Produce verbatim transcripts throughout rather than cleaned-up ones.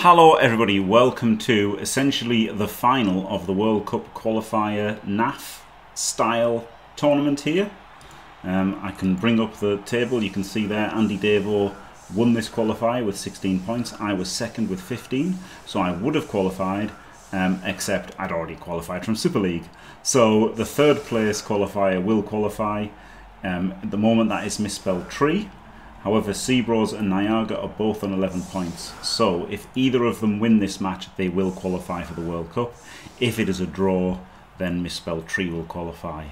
Hello everybody, welcome to essentially the final of the World Cup qualifier N A F style tournament here. Um, I can bring up the table, you can see there Andy Davo won this qualifier with sixteen points, I was second with fifteen, so I would have qualified, um, except I'd already qualified from Super League. So the third place qualifier will qualify, um, at the moment that is Misspelled Tree. However, CBraws and Nyaga are both on eleven points, so if either of them win this match, they will qualify for the World Cup. If it is a draw, then Misspelled Tree will qualify.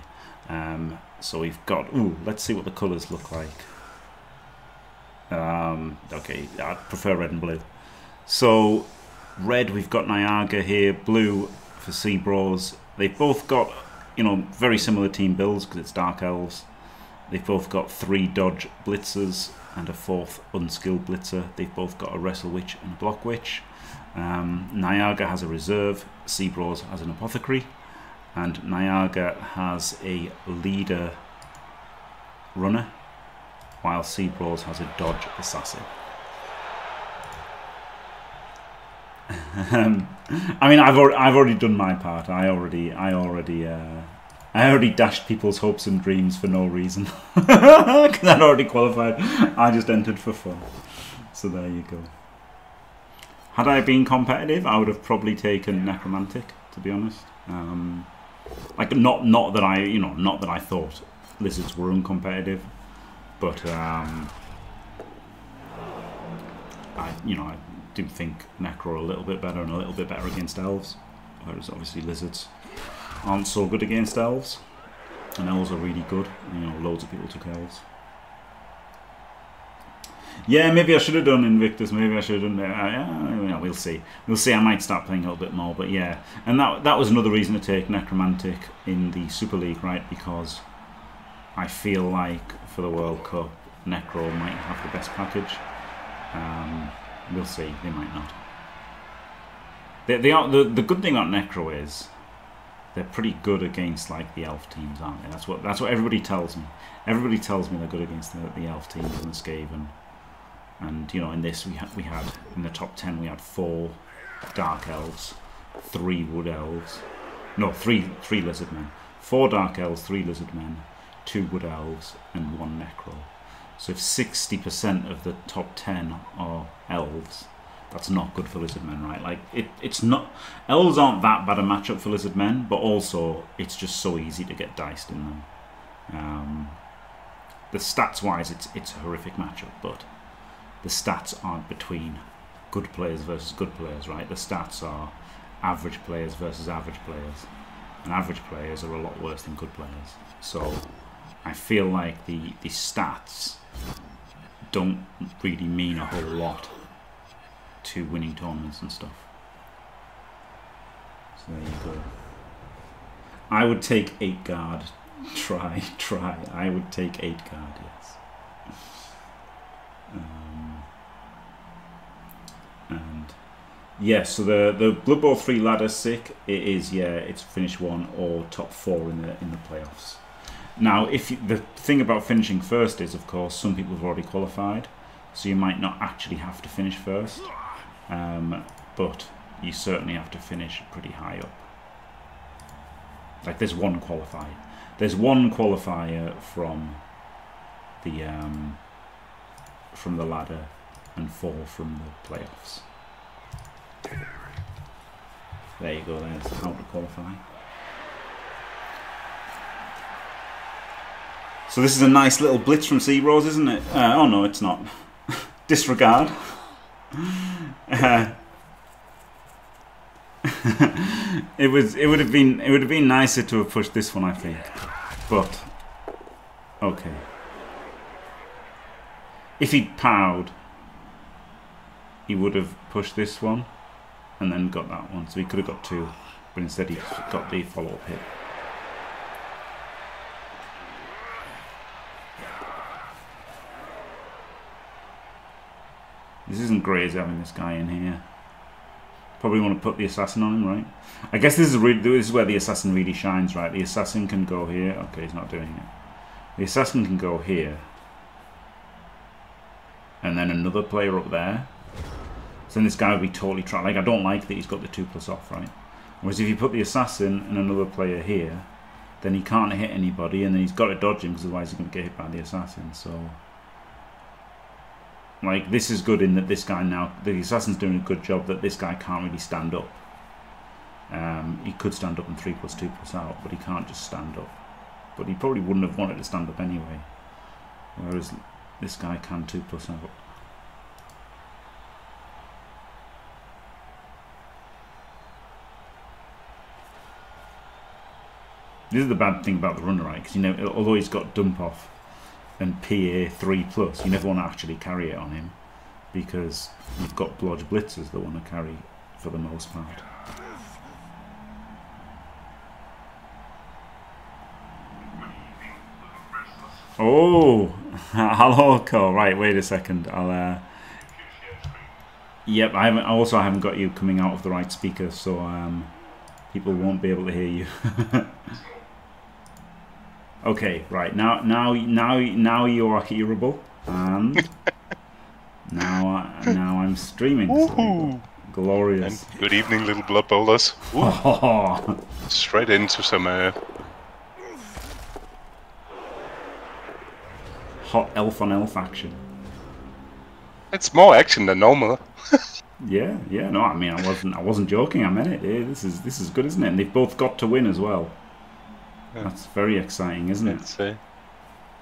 Um, so we've got... Ooh, let's see what the colours look like. Um, okay, I prefer red and blue. So, red, we've got Nyaga here, blue for CBraws. They've both got, you know, very similar team builds, because it's Dark Elves. They've both got three dodge blitzers and a fourth unskilled blitzer. They've both got a wrestle witch and a block witch. Um, Nyaga has a reserve, CBraws has an apothecary, and Nyaga has a leader runner, while CBraws has a dodge assassin. um, I mean, I've already, I've already done my part. I already, I already. Uh, I already dashed people's hopes and dreams for no reason. Because I'd already qualified. I just entered for fun. So there you go. Had I been competitive, I would have probably taken Necromantic, to be honest. Um, like not not that I you know not that I thought lizards were uncompetitive, but um, I you know I do think Necro a little bit better and a little bit better against elves, whereas obviously lizards aren't so good against elves, and elves are really good. You know, loads of people took elves. Yeah, maybe I should have done Invictus. Maybe I should have done. Uh, yeah, we'll see. We'll see. I might start playing a little bit more, but yeah. And that that was another reason to take Necromantic in the Super League, right? Because I feel like for the World Cup, Necro might have the best package. Um, we'll see. They might not. They they are the the good thing about Necro is, they're pretty good against like the elf teams, aren't they? That's what that's what everybody tells me. Everybody tells me they're good against the, the elf teams and the Skaven. And you know, in this we had we had in the top ten we had four dark elves, three wood elves, no three three lizard men, four dark elves, three lizard men, two wood elves, and one necro. So if sixty percent of the top ten are elves, that's not good for lizard men, right? Like it, it's not. Elves aren't that bad a matchup for lizard men, but also it's just so easy to get diced in them. Um, the stats wise, it's it's a horrific matchup, but the stats aren't between good players versus good players, right? The stats are average players versus average players, and average players are a lot worse than good players. So I feel like the the stats don't really mean a whole lot to winning tournaments and stuff. So there you go. I would take eight guard. Try, try. I would take eight guard, yes. Um, and yeah, so the the Blood Bowl three ladder sick. It is, yeah. It's finish one or top four in the in the playoffs. Now, if you, the thing about finishing first is, of course, some people have already qualified, so you might not actually have to finish first. Um, but you certainly have to finish pretty high up. Like there's one qualifier. There's one qualifier from the um, from the ladder and four from the playoffs. There you go. There's how to qualify. So this is a nice little blitz from CBraws, isn't it? Uh, oh no, it's not. Disregard. Uh, it was. It would have been. It would have been nicer to have pushed this one, I think. But okay. If he'd powed, he would have pushed this one, and then got that one. So he could have got two, but instead he got the follow-up hit. This isn't great as having this guy in here. Probably want to put the assassin on him, right? I guess this is really, this is where the assassin really shines, right? The assassin can go here. Okay, he's not doing it. The assassin can go here, and then another player up there. So then this guy would be totally trapped. Like, I don't like that he's got the two plus off, right? Whereas if you put the assassin and another player here, then he can't hit anybody, and then he's got to dodge him because otherwise he's going to get hit by the assassin. So, like, this is good in that this guy now, the assassin's doing a good job that this guy can't really stand up. Um, he could stand up and three plus two plus out, but he can't just stand up. But he probably wouldn't have wanted to stand up anyway. Whereas this guy can two plus out. This is the bad thing about the runner, right? Because, you know, although he's got dump off and P A three plus, you never want to actually carry it on him because you've got blodge blitzers that want to carry for the most part. Oh, hello, Cole. Right, wait a second. I'll. Uh... Yep, I haven't. Also, I haven't got you coming out of the right speaker, so um, people won't be able to hear you. Okay, right now, now, now, now you are hearable, and now, uh, now I'm streaming. So glorious. And good evening, little blood bowlers. Straight into some. Uh... Hot elf on elf action. It's more action than normal. Yeah, yeah, no, I mean, I wasn't, I wasn't joking. I meant it. Yeah, this is, this is good, isn't it? And they've both got to win as well. Yeah. That's very exciting, isn't it? It's, uh,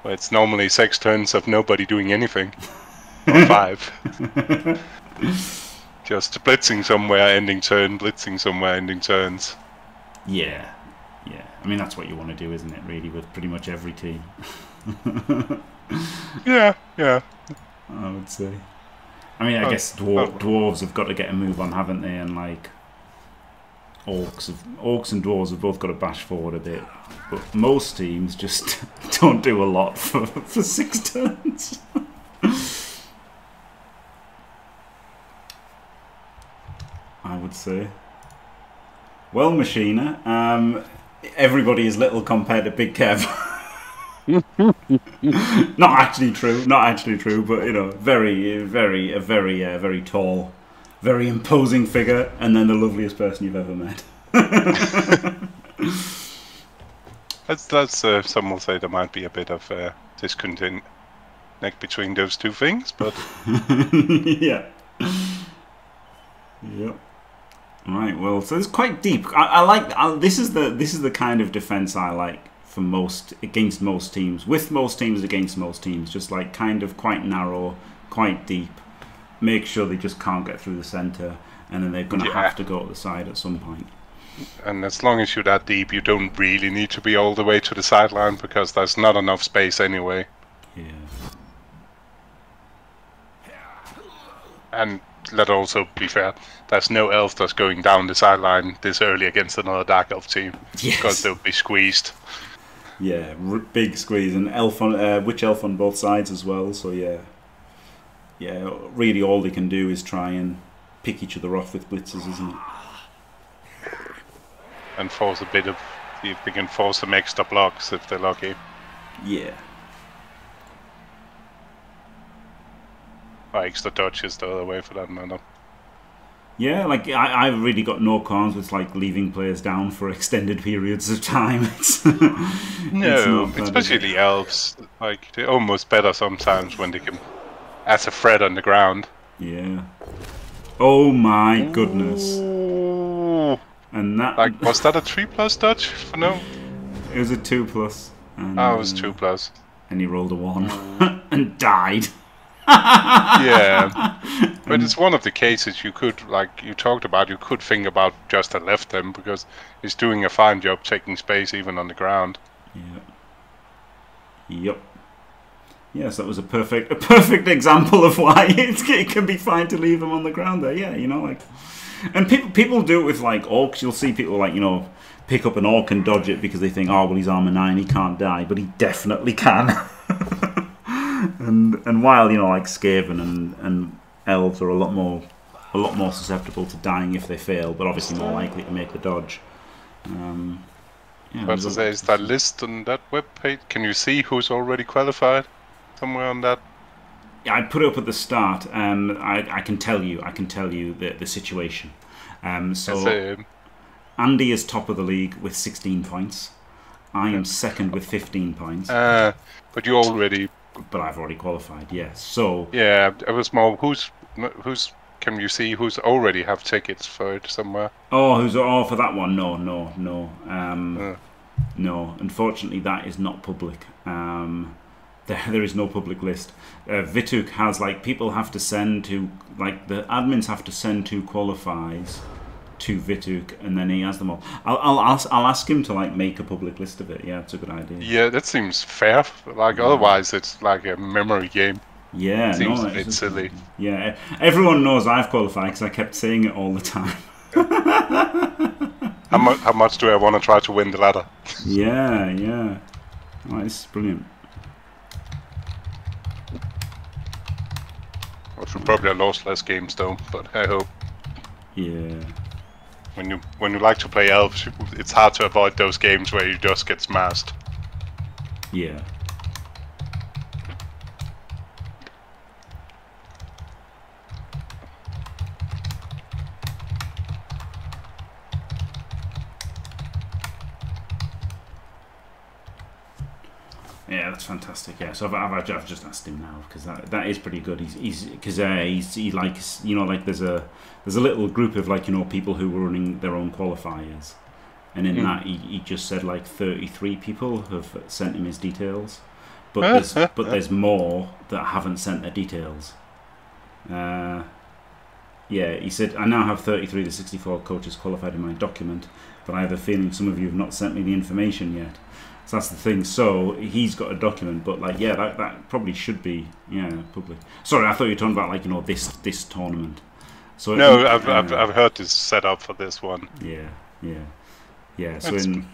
well, it's normally six turns of nobody doing anything, or five. Just blitzing somewhere, ending turn, blitzing somewhere, ending turns. Yeah, yeah. I mean, that's what you want to do, isn't it? Really, with pretty much every team. Yeah, yeah. I would say. I mean, I oh, guess dwar oh. dwarves have got to get a move on, haven't they? And like, orcs, have, orcs and dwarves have both got to bash forward a bit. But most teams just don't do a lot for for six turns. I would say. Well, Machina, um, everybody is little compared to Big Kev. Not actually true, not actually true, but you know, very, very, a very, uh, very tall, very imposing figure, and then the loveliest person you've ever met. that's that's. Uh, some will say there might be a bit of uh, discontent between those two things, but yeah, yep. Right. Well, so it's quite deep. I, I like I, this is the this is the kind of defense I like. For most, against most teams, with most teams, against most teams, just like kind of quite narrow, quite deep. Make sure they just can't get through the center, and then they're going to yeah. have to go to the side at some point. And as long as you're that deep, you don't really need to be all the way to the sideline because there's not enough space anyway. Yeah. And let's also be fair, there's no elf that's going down the sideline this early against another Dark Elf team yes. because they'll be squeezed. Yeah, r big squeeze, and elf on uh, witch elf on both sides as well. So yeah, yeah. Really, all they can do is try and pick each other off with blitzers, isn't it? And force a bit of, see if they can force some extra blocks if they're lucky. Yeah. Or extra dodges the other way for that matter. Yeah, like I, I've really got no cons with like leaving players down for extended periods of time. It's, no, it's especially elves. Like they're almost better sometimes when they can, as a threat on the ground. Yeah. Oh my goodness. Ooh. And that. Like, was that a three plus dodge? For no. It was a two plus. And, oh, it was two plus. And he rolled a one and died. Yeah, but it's one of the cases you could, like you talked about, you could think about just a left them because it's doing a fine job taking space even on the ground. Yep. Yep. Yes, that was a perfect, a perfect example of why it's, it can be fine to leave them on the ground there. Yeah, you know, like, and people people do it with like orcs. You'll see people like, you know, pick up an orc and dodge it because they think, oh well, he's armor nine, he can't die, but he definitely can. And and while, you know, like Skaven and and elves are a lot more a lot more susceptible to dying if they fail, but obviously more likely to make the dodge. Um, yeah, but there is that list on that web page. Can you see who's already qualified? Somewhere on that. I put up at the start. Um, I, I can tell you, I can tell you the the situation. Um, so Andy is top of the league with sixteen points. I am second with fifteen points. Uh, but you already. But I've already qualified. Yes. Yeah. So. Yeah, I was more. Who's who's. Can you see who's already have tickets for it somewhere? Oh, who's oh for that one? No, no, no, um, uh. no. Unfortunately, that is not public. Um, there, there is no public list. Uh, Vituk has like people have to send to like the admins have to send to qualifies to Vituk, and then he has them all. I'll, I'll, I'll, I'll ask him to like make a public list of it. Yeah, it's a good idea. Yeah, that seems fair. Like yeah. Otherwise, it's like a memory game. Yeah, it seems no, a bit it's, silly. Yeah, everyone knows I've qualified because I kept saying it all the time. how, mu how much do I want to try to win the ladder? yeah, yeah. Oh, this is brilliant. I should probably have lost less games though, but I hope. Yeah. When you when you like to play elves, it's hard to avoid those games where you just get smashed. Yeah. Yeah, that's fantastic. Yeah, so I've, I've, I've just asked him now because that that is pretty good. He's he's because uh, he's he likes you know like there's a there's a little group of like you know people who were running their own qualifiers, and in mm. that he, he just said like thirty-three people have sent him his details, but there's, but there's more that haven't sent their details. Uh, yeah, he said I now have thirty-three to sixty-four coaches qualified in my document, but I have a feeling some of you have not sent me the information yet. So that's the thing. So he's got a document, but like, yeah, that that probably should be, yeah, public. Sorry, I thought you were talking about like you know this this tournament. So no, it, I've, uh, I've I've heard this set up for this one. Yeah, yeah, yeah. So it's, in,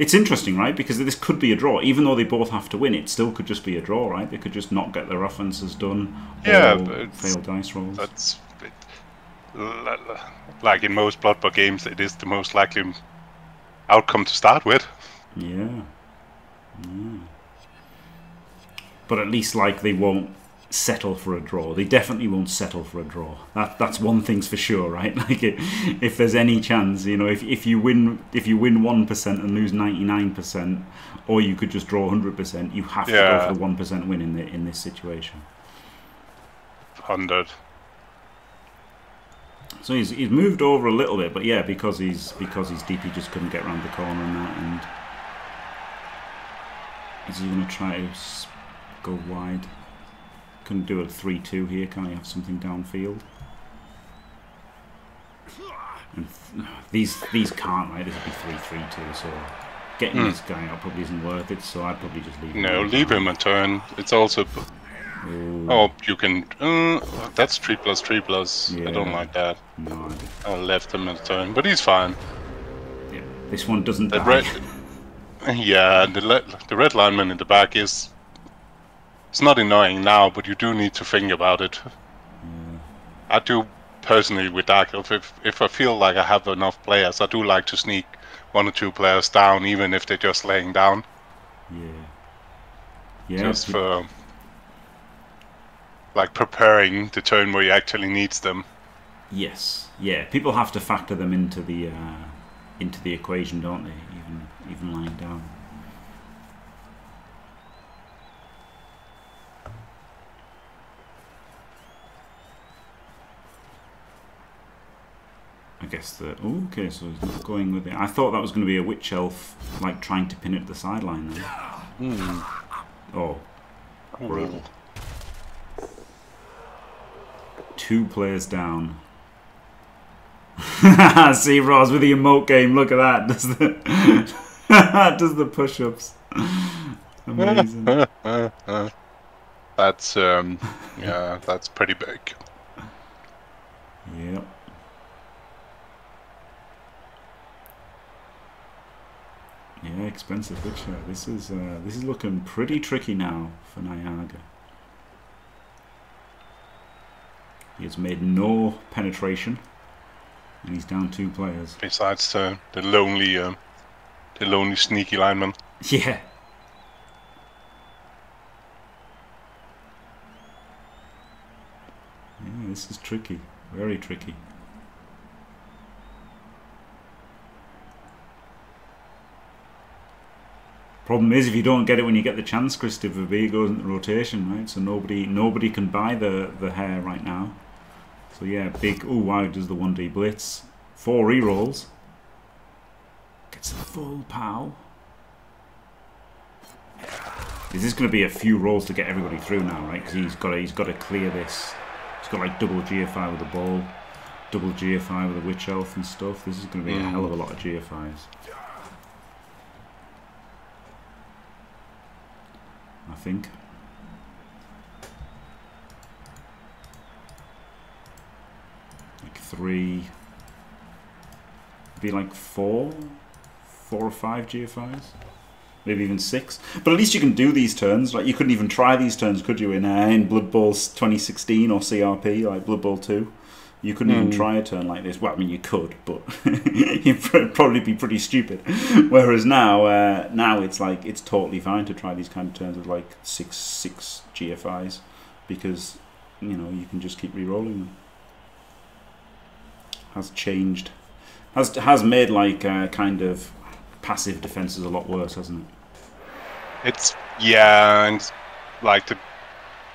it's interesting, right? Because this could be a draw, even though they both have to win. It still could just be a draw, right? They could just not get their offences done. Yeah, or fail dice rolls. That's it, like in most Blood Bowl games, it is the most likely outcome to start with. Yeah. yeah, but at least like they won't settle for a draw. They definitely won't settle for a draw. That that's one thing's for sure, right? Like it, if there's any chance, you know, if if you win if you win one percent and lose ninety nine percent, or you could just draw hundred percent, you have yeah. to go for the one percent win in the in this situation. Hundred. So he's he's moved over a little bit, but yeah, because he's because his D P just couldn't get around the corner and that and. Is he going to try to go wide? Couldn't do a three two here. Can I have something downfield? And th these these can't, right? This would be three three two, so getting mm. this guy out probably isn't worth it, so I'd probably just leave him. No, leave him a turn. It's also... Ooh. Oh, you can... Uh, that's three plus three plus. Yeah. I don't like that. No, I, I left him a turn, but he's fine. Yeah. This one doesn't that die. Red Yeah, the the red lineman in the back is... It's not annoying now, but you do need to think about it. Yeah. I do, personally, with Dark Elf, if, if I feel like I have enough players, I do like to sneak one or two players down, even if they're just laying down. Yeah. yeah just for... Like, preparing the turn where you actually needs them. Yes, yeah. People have to factor them into the, uh, into the equation, don't they? Even lying down. I guess the oh, okay, so he's not going with it. I thought that was going to be a witch elf, like trying to pin it to the sideline. Then. Mm. Oh, brutal! Two players down. See, Ross with the emote game. Look at that. Does the does the push-ups. Amazing. That's um yeah, that's pretty big. Yep. Yeah, expensive picture. This is uh this is looking pretty tricky now for Nyaga. He has made no penetration. And he's down two players. Besides uh, the lonely um uh, The lonely, sneaky lineman. Yeah. this is tricky, very tricky. Problem is, if you don't get it when you get the chance, Christopher B goes into rotation, right? So nobody nobody can buy the, the hair right now. So yeah, big, oh wow, does the one D blitz. Four rerolls. Gets the full pow. This is going to be a few rolls to get everybody through now, right? Because he's got to, he's got to clear this. He's got like double G F I with the ball, double G F I with the witch elf and stuff. This is going to be a hell of a lot of G F Is. I think. Like three. Be like four, four or five G F Is. Maybe even six. But at least you can do these turns. Like, you couldn't even try these turns, could you, in uh, in Blood Bowl twenty sixteen or C R P, like Blood Bowl two? You couldn't mm. even try a turn like this. Well, I mean, you could, but you'd probably be pretty stupid. Whereas now, uh, now it's like, it's totally fine to try these kind of turns with, like, six, six G F Is. Because, you know, you can just keep re-rolling them. Has changed. Has, has made, like, uh, kind of... passive defense is a lot worse, hasn't it? It's, yeah, and like the,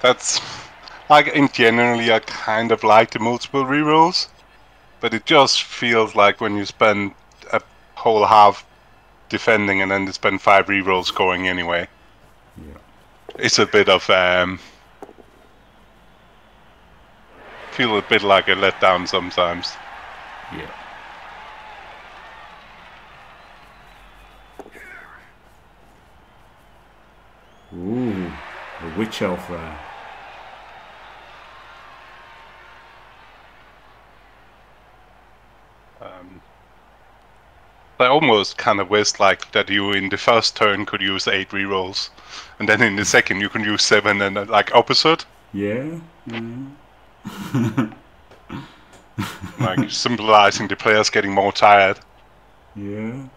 that's like in generally I kind of like the multiple rerolls, but it just feels like when you spend a whole half defending and then you spend five rerolls going anyway. Yeah, it's a bit of um, feel a bit like a letdown sometimes. Yeah. Ooh, the witch elf there. Um, I almost kind of wish like that you in the first turn could use eight rerolls, and then in the second you can use seven and uh, like opposite. Yeah. yeah. Like symbolizing the players getting more tired. Yeah.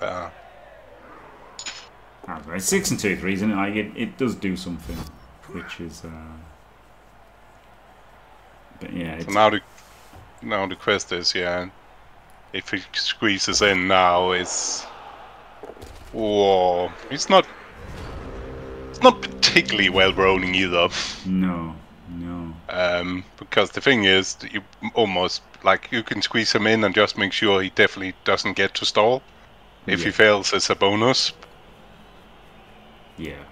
Uh, That's right. Six and two threes, isn't it? Like it, it does do something, which is. Uh... But yeah. It's... So now the now the quest is, yeah, if it squeezes in now, it's. Whoa! It's not. It's not particularly well rolling either. No, no. Um, because the thing is, that you almost like you can squeeze him in and just make sure he definitely doesn't get to stall. If yeah. he fails, it's a bonus. Yeah,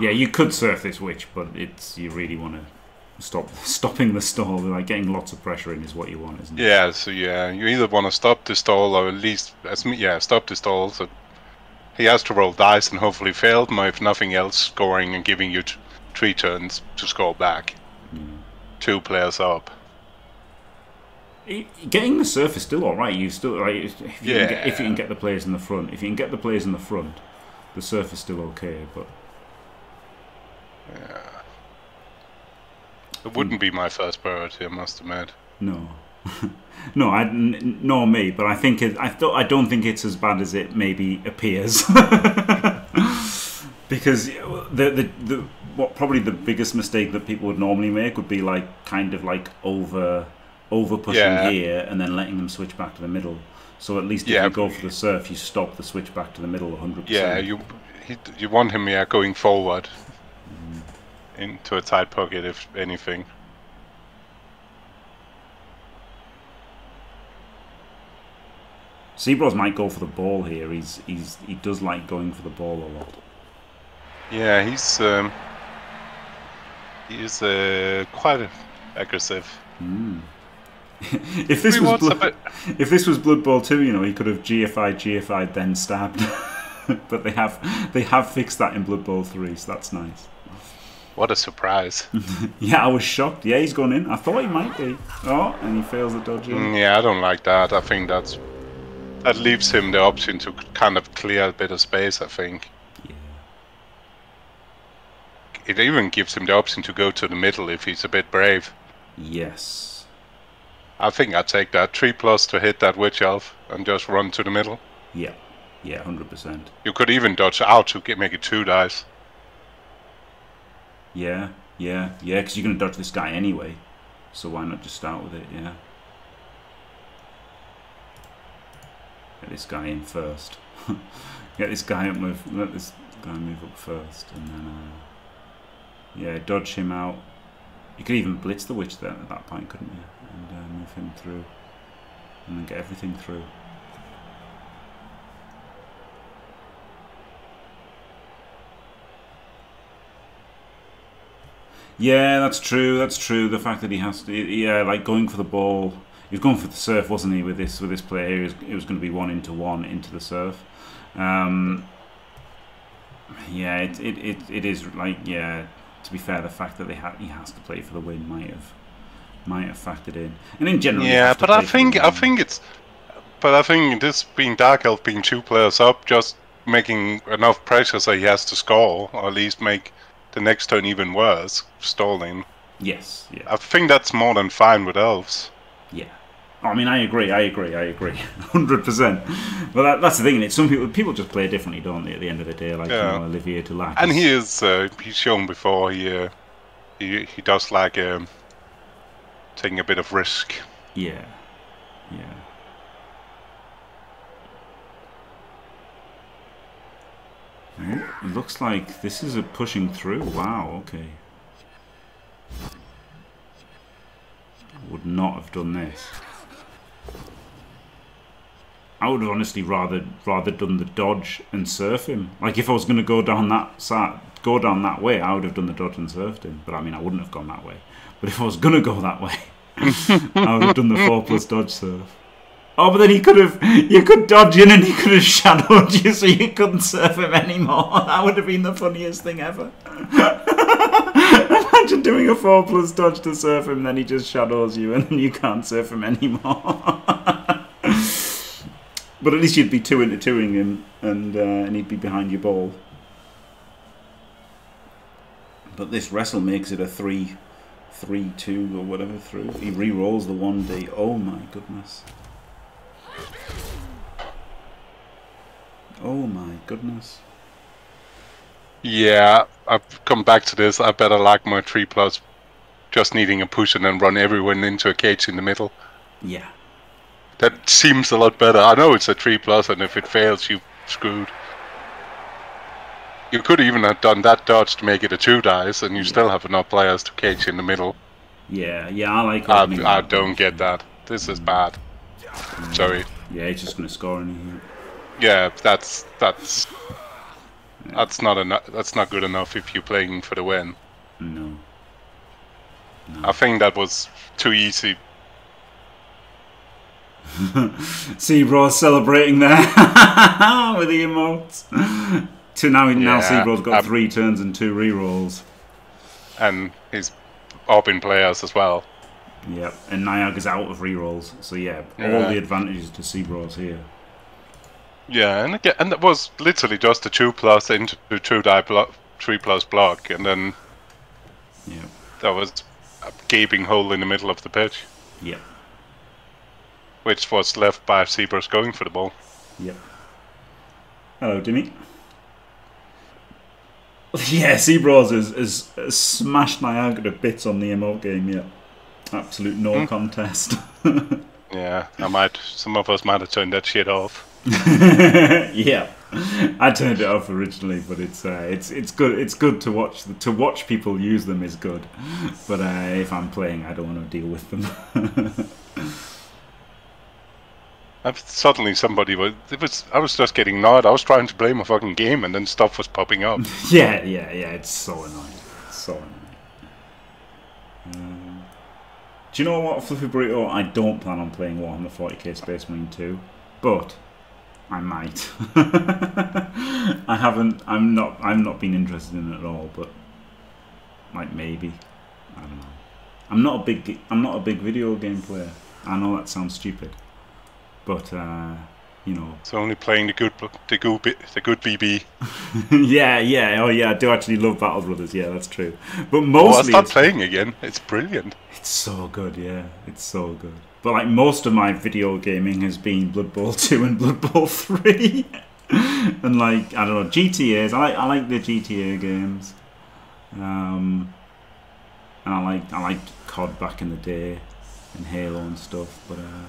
yeah. You could surf this witch, but it's you really want to stop stopping the stall. Like getting lots of pressure in is what you want, isn't it? Yeah. So yeah, you either want to stop the stall or at least, as me, yeah, stop the stall. So he has to roll dice and hopefully fail, but if nothing else, scoring and giving you t three turns to score back. Mm. Two players up. Getting the surf is still all right. You still like if you, yeah. can get, if you can get the players in the front. If you can get the players in the front. The surf is still okay, but yeah, it wouldn't be my first priority, I must admit. No, no, I n nor me, but I think it, I thought I don't think it's as bad as it maybe appears, because the the the what probably the biggest mistake that people would normally make would be like kind of like over over pushing yeah. here and then letting them switch back to the middle. So at least if yeah. you go for the surf, you stop the switch back to the middle one hundred percent. Yeah, you he, you want him yeah, going forward mm. into a tight pocket, if anything. CBraws might go for the ball here. He's he's he does like going for the ball a lot. Yeah, he's um, he's uh, quite aggressive. Mm. If this was Blood, if this was Blood Bowl two, you know, he could have G F I'd, G F I'd, then stabbed. But they have they have fixed that in Blood Bowl three, so that's nice. What a surprise! Yeah, I was shocked. Yeah, he's gone in. I thought he might be. Oh, and he fails the dodge. Mm, yeah, I don't like that. I think that's that leaves him the option to kind of clear a bit of space. I think. Yeah. It even gives him the option to go to the middle if he's a bit brave. Yes. I think I'd take that. Three plus to hit that witch elf and just run to the middle. Yeah, yeah, one hundred percent. You could even dodge out to get, make it two dice. Yeah, Yeah, yeah, because you're going to dodge this guy anyway. So why not just start with it, yeah. Get this guy in first. Get this guy up, move, let this guy move up first. And then, uh, yeah, dodge him out. You could even blitz the witch there at that point, couldn't you? And uh, move him through. And then get everything through. Yeah, that's true, that's true. The fact that he has to, yeah, like going for the ball. He was going for the surf, wasn't he, with this with this player here? It was, it was going to be one into one into the surf. Um, yeah, it, it, it, it is like, yeah, to be fair, the fact that they ha he has to play for the win might have might have factored in. And in general, yeah, but I think I think it's but I think this being Dark Elf, being two players up, just making enough pressure so he has to score, or at least make the next turn even worse, stalling. Yes, yeah. I think that's more than fine with elves. Yeah, I mean, I agree, I agree, I agree, hundred percent. But that, that's the thing, is some people people just play differently, don't they? At the end of the day, like yeah. you know, Olivier to lack. And he is uh, he's shown before he uh, he he does like um, taking a bit of risk. Yeah, yeah. Oh, it looks like this is a pushing through. Wow, okay. Would not have done this. I would have honestly rather rather done the dodge and surf him. Like if I was going to go down that side, go down that way, I would have done the dodge and surfed him. But I mean, I wouldn't have gone that way. But if I was going to go that way, I would have done the four plus dodge surf. Oh, but then he could have, you could dodge in and he could have shadowed you so you couldn't serve him anymore. That would have been the funniest thing ever. Imagine doing a four plus dodge to serve him, then he just shadows you and then you can't serve him anymore. But at least you'd be two into twoing him and, uh, and he'd be behind your ball. But this wrestle makes it a three, three, two or whatever through. He re-rolls the one D. Oh my goodness. Oh my goodness. Yeah, I've come back to this. I better like my three plus just needing a push and then run everyone into a cage in the middle. Yeah. That seems a lot better. I know it's a three plus and if it fails you've screwed. You could even have done that dodge to make it a two dice and you yeah. still have enough players to cage in the middle. Yeah, yeah, I like I, that. I don't get that. This is bad. Sorry. Yeah, he's just gonna score anything. Yeah, that's that's yeah. that's not enough. That's not good enough if you're playing for the win. No. no. I think that was too easy. CBraws celebrating there with the emotes. To now, yeah, now CBraws got I'm, three turns and two rerolls. And he's up in players as well. Yeah, and Nyaga's out of rerolls, so yeah, all yeah. the advantages to CBraws here. Yeah, and again, and that was literally just a two plus into two die block, three plus block, and then yeah, there was a gaping hole in the middle of the pitch. Yeah, which was left by CBraws going for the ball. Yeah. Hello, Dimmy. Yeah, CBraws has, has, has smashed Nyaga to bits on the emote game. Yeah. Absolute no mm. contest. Yeah, I might. Some of us might have turned that shit off. Yeah, I turned it off originally, but it's uh, it's it's good. It's good to watch. The, to watch people use them is good, but uh, if I'm playing, I don't want to deal with them. I've, suddenly, somebody was. It was. I was just getting annoyed. I was trying to play my fucking game, and then stuff was popping up. Yeah, yeah, yeah. It's so annoying. It's so annoying. Um, Do you know what, Flippy Burrito? I don't plan on playing Warhammer forty K Space Marine two, but I might. I haven't. I'm not. I'm not been interested in it at all. But like maybe, I don't know. I'm not a big. I'm not a big video game player. I know that sounds stupid, but uh, you know. It's only playing the good, the good, the good B B. Yeah, yeah. Oh, yeah. I do actually love Battle Brothers. Yeah, that's true. But mostly. Oh, I start playing again. It's brilliant. It's so good, yeah. It's so good. But like most of my video gaming has been Blood Bowl two and Blood Bowl three. And like, I don't know, G T As. I like, I like the G T A games. Um, and I liked I liked C O D back in the day and Halo and stuff, but uh,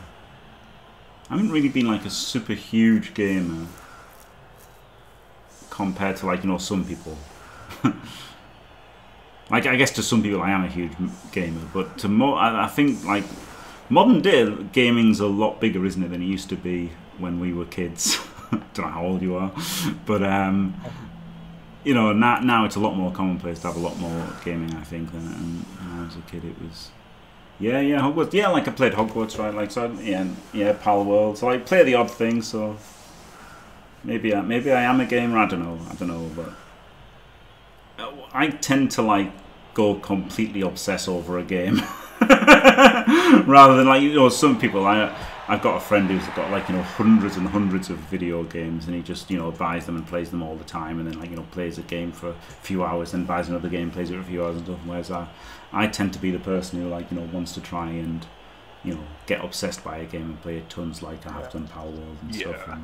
I haven't really been like a super huge gamer compared to, like, you know, some people. Like, I guess to some people I am a huge gamer, but to more, I, I think, like, modern day gaming's a lot bigger, isn't it, than it used to be when we were kids. Don't know how old you are, but um, you know, now, now it's a lot more commonplace to have a lot more gaming, I think, than and when I was a kid. It was, yeah, yeah, Hogwarts, yeah, like I played Hogwarts, right? Like, so I, yeah, yeah, Palworld. So I play the odd thing, so maybe I, maybe I am a gamer. I don't know, I don't know, but. I tend to, like, go completely obsess over a game rather than, like, you know, some people. I, I've got a friend who's got, like, you know, hundreds and hundreds of video games, and he just, you know, buys them and plays them all the time, and then, like, you know, plays a game for a few hours, then buys another game, plays it for a few hours and stuff. Whereas I, I tend to be the person who, like, you know, wants to try and, you know, get obsessed by a game and play it tons, like I have done Palworld and stuff. Yeah. And,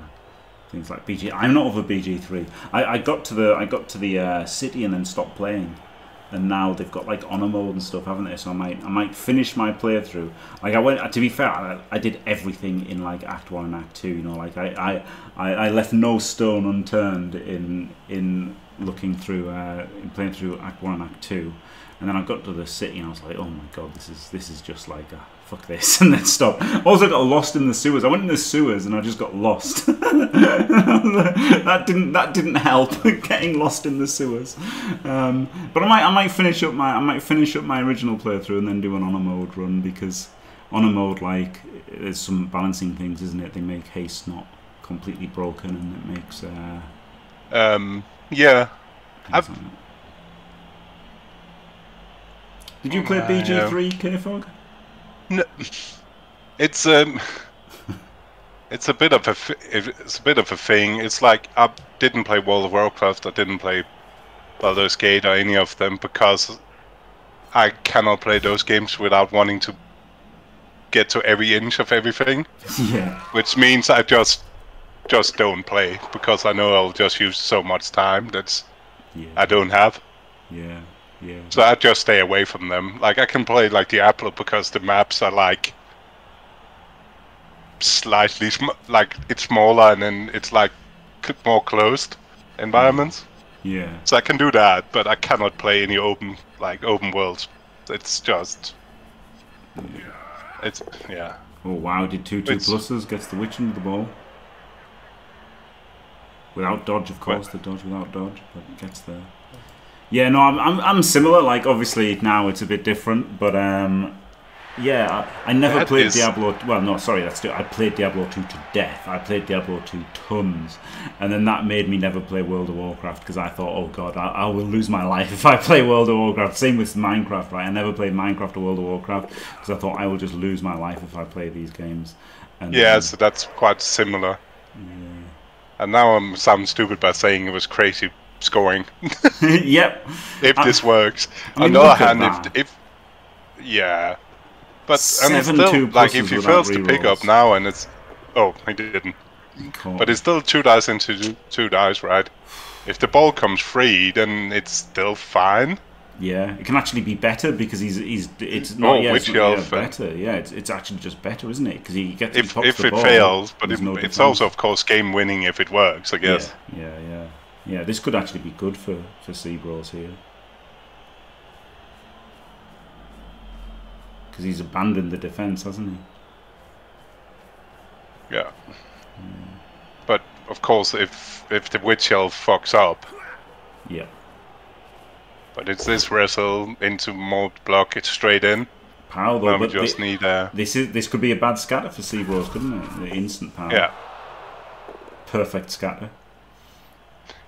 things like B G. I'm not over B G three. I, I got to the I got to the uh, city and then stopped playing, and now they've got, like, honor mode and stuff, haven't they? So I might I might finish my playthrough. Like, I went, to be fair, I, I did everything in, like, Act One and Act Two. You know, like, I I, I, I left no stone unturned in in looking through uh, in playing through Act One and Act Two, and then I got to the city and I was like, oh my god, this is this is just like a. Fuck this, and then stop. Also got lost in the sewers. I went in the sewers and I just got lost. that didn't that didn't help, getting lost in the sewers. Um, but I might I might finish up my I might finish up my original playthrough and then do an honor mode run, because honor mode, like, there's some balancing things, isn't it? They make haste not completely broken, and it makes uh, um yeah. I've... Like Did you play uh, B G three, yeah. K Fog? No, it's um, it's a bit of a it's a bit of a thing. It's like, I didn't play World of Warcraft, I didn't play Baldur's Gate or any of them, because I cannot play those games without wanting to get to every inch of everything. Yeah. Which means I just just don't play, because I know I'll just use so much time that's yeah. I don't have. Yeah. Yeah. So I just stay away from them. Like, I can play, like, Diablo, because the maps are, like, slightly sm like it's smaller, and then it's, like, more closed environments. Yeah. So I can do that, but I cannot play any open, like, open worlds. It's just, yeah. It's yeah. Oh wow! Did two two it's... pluses gets the witch into the ball? Without dodge, of course. Well, the dodge without dodge, but it gets there. Yeah, no, I'm, I'm I'm similar. Like, obviously now it's a bit different, but um, yeah, I, I never that played is... Diablo. Well, no, sorry, that's too, I played Diablo two to death. I played Diablo two tons, and then that made me never play World of Warcraft, because I thought, oh god, I, I will lose my life if I play World of Warcraft. Same with Minecraft, right? I never played Minecraft or World of Warcraft because I thought I will just lose my life if I play these games. And yeah, um, so that's quite similar. Yeah. And now I'm sounding stupid by saying it was crazy. Scoring. Yep. If I, this works. I mean, on the other hand, if, if yeah, but Seven, and it's still like, if he fails to pick up now, and it's oh, he didn't. Cool. But it's still two dice into two dice, right? If the ball comes free, then it's still fine. Yeah, it can actually be better, because he's he's it's not oh, yeah, it's, yeah, better. Yeah, it's it's actually just better, isn't it? Because he gets if he if the it ball, fails, but if, no it's defense. Also of course game winning if it works, I guess. Yeah, yeah. yeah. Yeah, this could actually be good for, for CBraws here. Because he's abandoned the defence, hasn't he? Yeah. Mm. But, of course, if if the Witch Elf fucks up... Yeah. But it's this wrestle into more block, it's straight in. Power, though, but just the, need a... this, is, this could be a bad scatter for CBraws, couldn't it? The instant power. Yeah. Perfect scatter.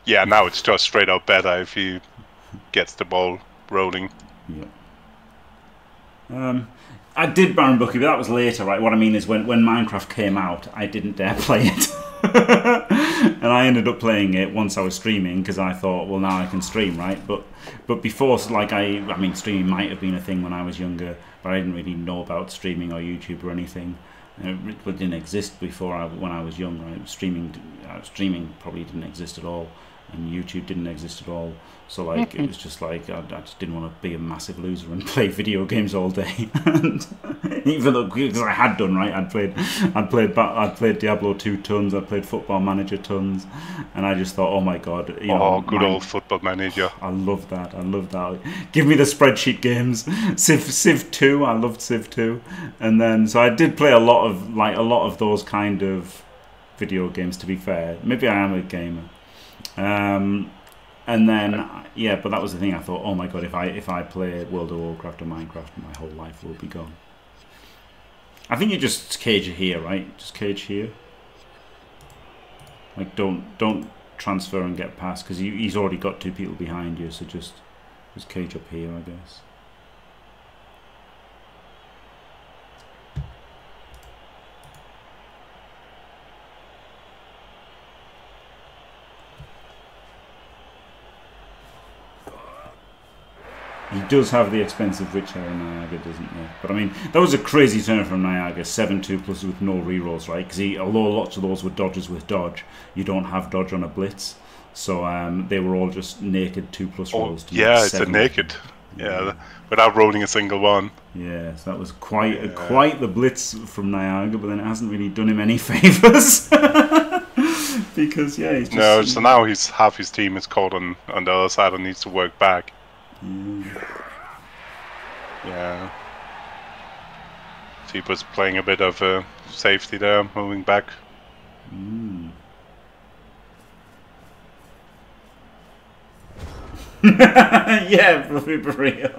Yeah, now it's just straight up better if he gets the ball rolling. Yeah. Um, I did Baron Bucky, but that was later, right? What I mean is, when, when Minecraft came out, I didn't dare play it. And I ended up playing it once I was streaming, because I thought, well, now I can stream, right? But but before, like, I, I mean, streaming might have been a thing when I was younger, but I didn't really know about streaming or YouTube or anything. It didn't exist before I, when I was young, right? Streaming, streaming probably didn't exist at all. and YouTube didn't exist at all. So like it was just like I, I just didn't want to be a massive loser and play video games all day. And even though because I had done right, I'd played, I'd played, I'd played Diablo two tons, I played Football Manager tons, and I just thought, oh my god, you know, oh good my, old Football Manager. I love that. I love that. Give me the spreadsheet games. Civ two. I loved Civ two, and then so I did play a lot of like a lot of those kind of video games. To be fair, maybe I am a gamer. Um, and then, yeah, but that was the thing. I thought, oh my god, if I if I play World of Warcraft or Minecraft, my whole life will be gone. I think you just cage here, right? Just cage here. Like, don't don't transfer and get past because he, he's already got two people behind you. So just just cage up here, I guess. He does have the expensive rich hair in Nyaga, doesn't he? But I mean, that was a crazy turn from Nyaga. seven two plus with no rerolls, right? Because although lots of those were dodges with dodge, you don't have dodge on a blitz. So um, they were all just naked two plus oh, rolls. To yeah, it's a naked. Yeah, without rolling a single one. Yeah, so that was quite, yeah. uh, quite the blitz from Nyaga, but then it hasn't really done him any favours. Because, yeah, he's just... No, so now he's, half his team is caught on, on the other side and needs to work back. Yeah. So he was playing a bit of uh, safety there, moving back. Mm. Yeah, Flippy Burrito.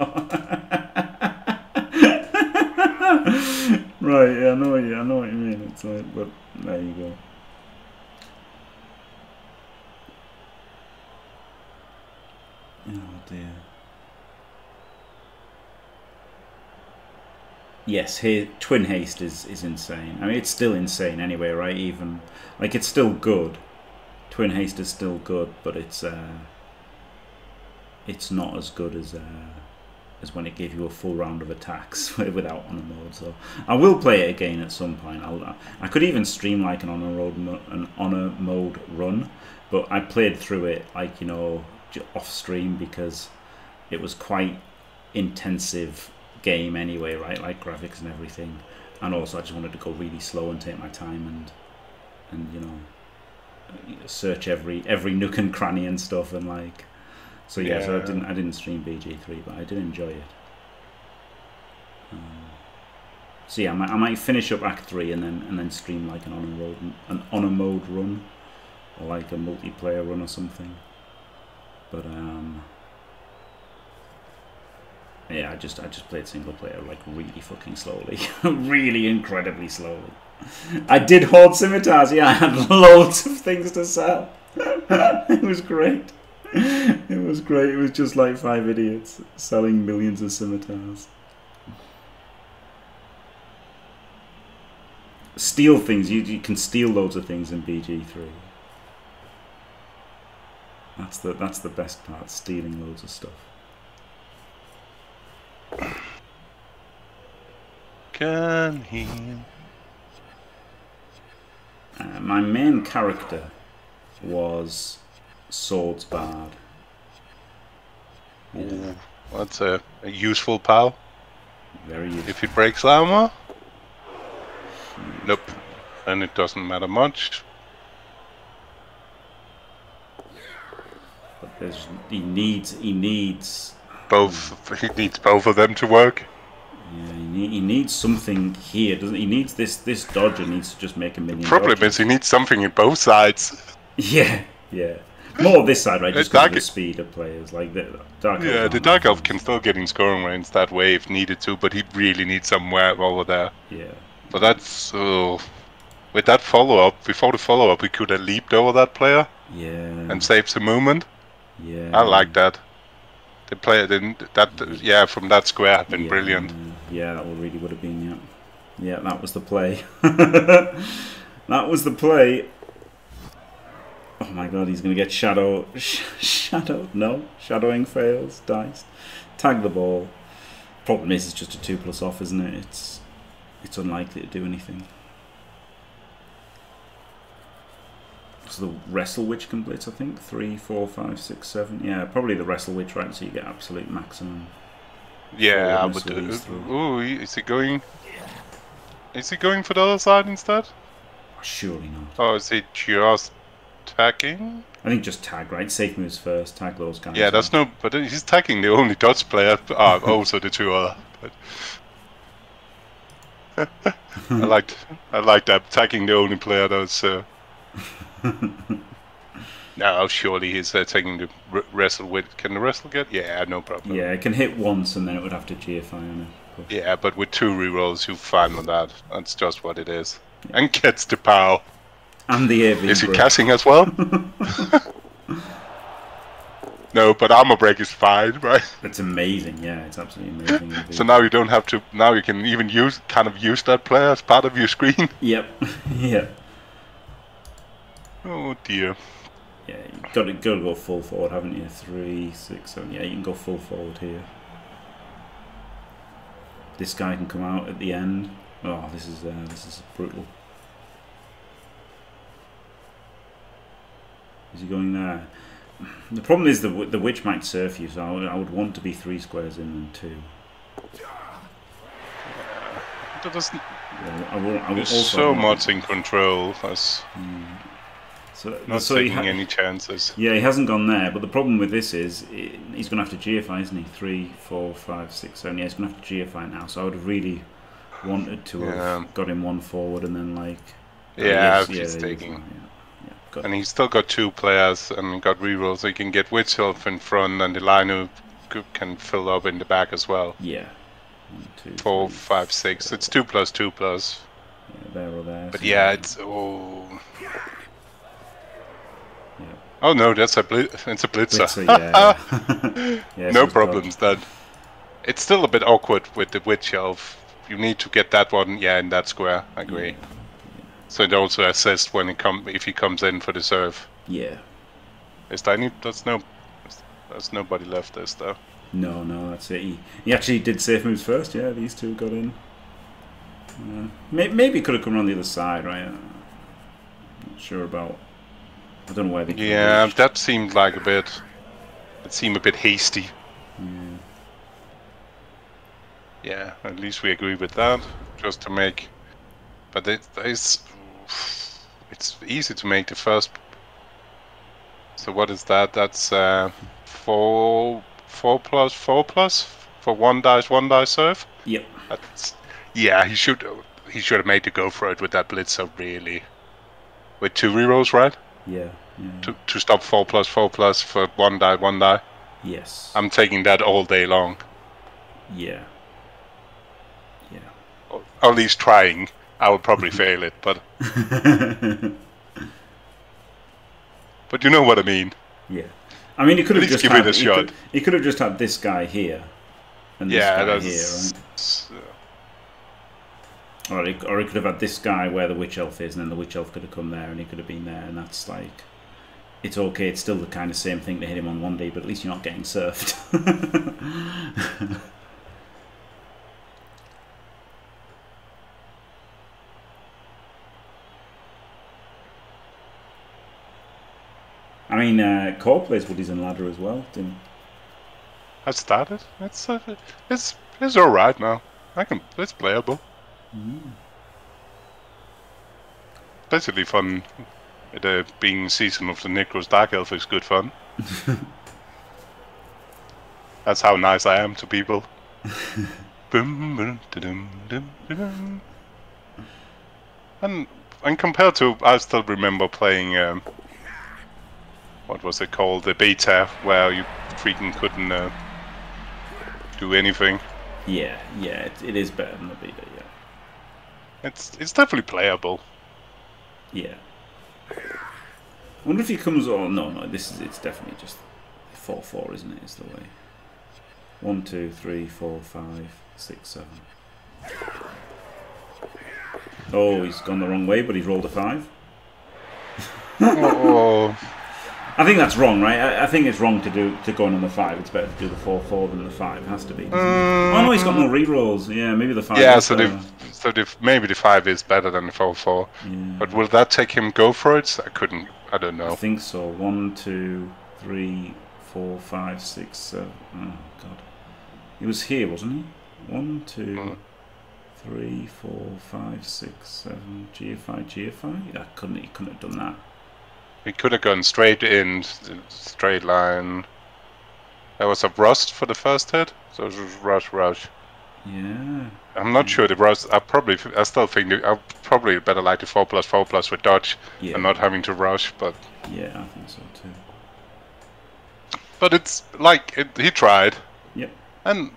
Right, yeah, I know, yeah, I know what you mean. It's like, but there you go. Oh dear. Yes, here, twin haste is, is insane. I mean, it's still insane anyway, right? Even like it's still good. Twin haste is still good, but it's uh, it's not as good as uh, as when it gave you a full round of attacks without honor mode. So I will play it again at some point. I'll I could even stream like an honor road mo an honor mode run, but I played through it like you know off stream because it was quite intensive. Game anyway, right? Like graphics and everything, and also I just wanted to go really slow and take my time and and you know search every every nook and cranny and stuff and like so yeah. yeah. So I didn't I didn't stream B G three, but I did enjoy it. Um, so yeah, I might, I might finish up Act Three and then and then stream like an honor road an honor mode run or like a multiplayer run or something. But um. Yeah, I just I just played single player like really fucking slowly, really incredibly slowly. I did hoard scimitars. Yeah, I had loads of things to sell. It was great. It was great. It was just like five idiots selling millions of scimitars. Steal things. You you can steal loads of things in B G three. That's the that's the best part. Stealing loads of stuff. Can he? Uh, my main character was Swords Bard. Yeah. Ooh, that's a, a useful pal. Very useful. If he breaks armor? Nope. And it doesn't matter much. But there's, he needs, he needs... Both he needs both of them to work. Yeah, he, need, he needs something here, doesn't he? He needs this this dodge. He needs to just make a million. The problem dodges. Is he needs something in both sides. Yeah, yeah. More this side, right? Just the, the speed of players like the Dark Elf. Yeah, the Dark Elf can still get in scoring range that way if needed to, but he really needs somewhere over there. Yeah. But that's uh, with that follow up. Before the follow up, we could have leaped over that player. Yeah. And saved the movement. Yeah. I like that. The player didn't. That yeah, from that square had been yeah, brilliant. Yeah, that really would have been yeah. Yeah, that was the play. That was the play. Oh my god, he's gonna get shadow, sh shadow. No, shadowing fails. Dice. Tag the ball. Problem is, it's just a two plus off, isn't it? It's it's unlikely to do anything. that's the Wrestle Witch completes, I think. Three, four, five, six, seven. Yeah, probably the Wrestle Witch, right? So you get absolute maximum. Yeah, I would do it. Ooh, is he going? Is he going for the other side instead? Surely not. Oh, is he just tagging? I think just tag, right? Safe moves first, tag those guys. Yeah, that's no. But he's tagging the only Dutch player. Ah, oh, also the two other. But I liked, I liked that tagging the only player that's. Uh... No, surely he's uh, taking the wrestle with. Can the wrestle get? Yeah, no problem. Yeah, it can hit once and then it would have to G F I on it. Yeah, but with two rerolls, you're fine on that. That's just what it is. Yeah. And gets the pow. And the air. Is he casting as well? No, but armor break is fine, right? It's amazing. Yeah, it's absolutely amazing. So now you don't have to. Now you can even use kind of use that player as part of your screen. Yep. Yeah. Oh dear. Yeah, you've got to, got to go full forward, haven't you? Three, six, seven, yeah, you can go full forward here. This guy can come out at the end. Oh, this is uh, this is brutal. Is he going there? The problem is the the witch might surf you, so I would, I would want to be three squares in and two. That doesn't. Yeah, I will, I will There's also so much in control. That's. Mm. So, Not so taking he any chances. Yeah, he hasn't gone there, but the problem with this is it, he's going to have to G F I, isn't he? Three, four, five, six, seven. Yeah, he's going to have to G F I now, so I would have really wanted to have yeah. got him one forward and then, like... Yeah, oh, yes, yeah he's taking. He's, yeah, yeah, and he's still got two players and got rerolls, so he can get Witch Elf in front and the Lino can fill up in the back as well. Yeah. One, two, four, three, five, six. Four. It's two plus, two plus. Yeah, there or there. But so yeah, it's... Oh... Oh no, that's a blit it's a blitzer. blitzer yeah, yeah. Yeah, no problems then. It's still a bit awkward with the witch elf. You need to get that one, yeah, in that square. I agree. Yeah. Yeah. So it also assists when it come if he comes in for the serve. Yeah. Is there any? That's no. There's nobody left, is there? No, no, that's it. He, he actually did safe moves first. Yeah, these two got in. Uh, maybe maybe could have come on the other side, right? I'm not sure about. I don't know why they Yeah, reach. That seemed like a bit... It seemed a bit hasty. Yeah. Yeah, at least we agree with that. Just to make... But it, it's... It's easy to make the first... So what is that? That's uh, four... Four plus, four plus? For one dice, one dice serve? Yep. That's, yeah, he should... He should have made the go for it with that blitzer, really. With two rerolls, right? Yeah, yeah. To to stop four plus four plus for one die one die. Yes. I'm taking that all day long. Yeah. Yeah. Or, or at least trying. I would probably fail it, but. But you know what I mean. Yeah. I mean, he could have just give had, it a he shot. Could, he could have just had this guy here, and this yeah, guy that's, here, right? Or he, or he could have had this guy where the witch elf is, and then the witch elf could have come there, and he could have been there, and that's like, it's okay. It's still the kind of same thing to hit him on one day, but at least you're not getting surfed. I mean, uh, Core plays Woodies and Ladder as well, didn't he? I started. It's uh, it's it's all right now. I can. It's playable. Mm. Especially fun. It uh, being season of the Necros Dark Elf is good fun. That's how nice I am to people. and and compared to, I still remember playing. Um, what was it called? The beta, where you freaking couldn't uh, do anything. Yeah, yeah, it, it is better than the beta. Yeah. It's it's definitely playable. Yeah. I wonder if he comes on. No, no. This is it's definitely just four four, isn't it? Is the way. One, two, three, four, five, six, seven. Oh, he's gone the wrong way, but he's rolled a five. Oh. I think that's wrong, right? I, I think it's wrong to do to go on the five. It's better to do the four four than the five. It has to be. Um, oh no, he's got no rerolls. Yeah, maybe the five. Yeah, so the. so the, maybe the five is better than the four four. Yeah. But will that take him go for it? I couldn't. I don't know. I think so. One, two, three, four, five, six, seven. Oh God, he was here, wasn't he? One, two, mm. three, four, five, six, seven. G F I, G F I. Yeah, I couldn't. He couldn't have done that. He could have gone straight in, straight line. There was a rust for the first hit, so it was rush, rush. Yeah. I'm not yeah. sure the rust. I probably, I still think the, I probably better like the four plus four plus with dodge yeah. and not having to rush. But yeah, I think so too. But it's like it, he tried. Yep. And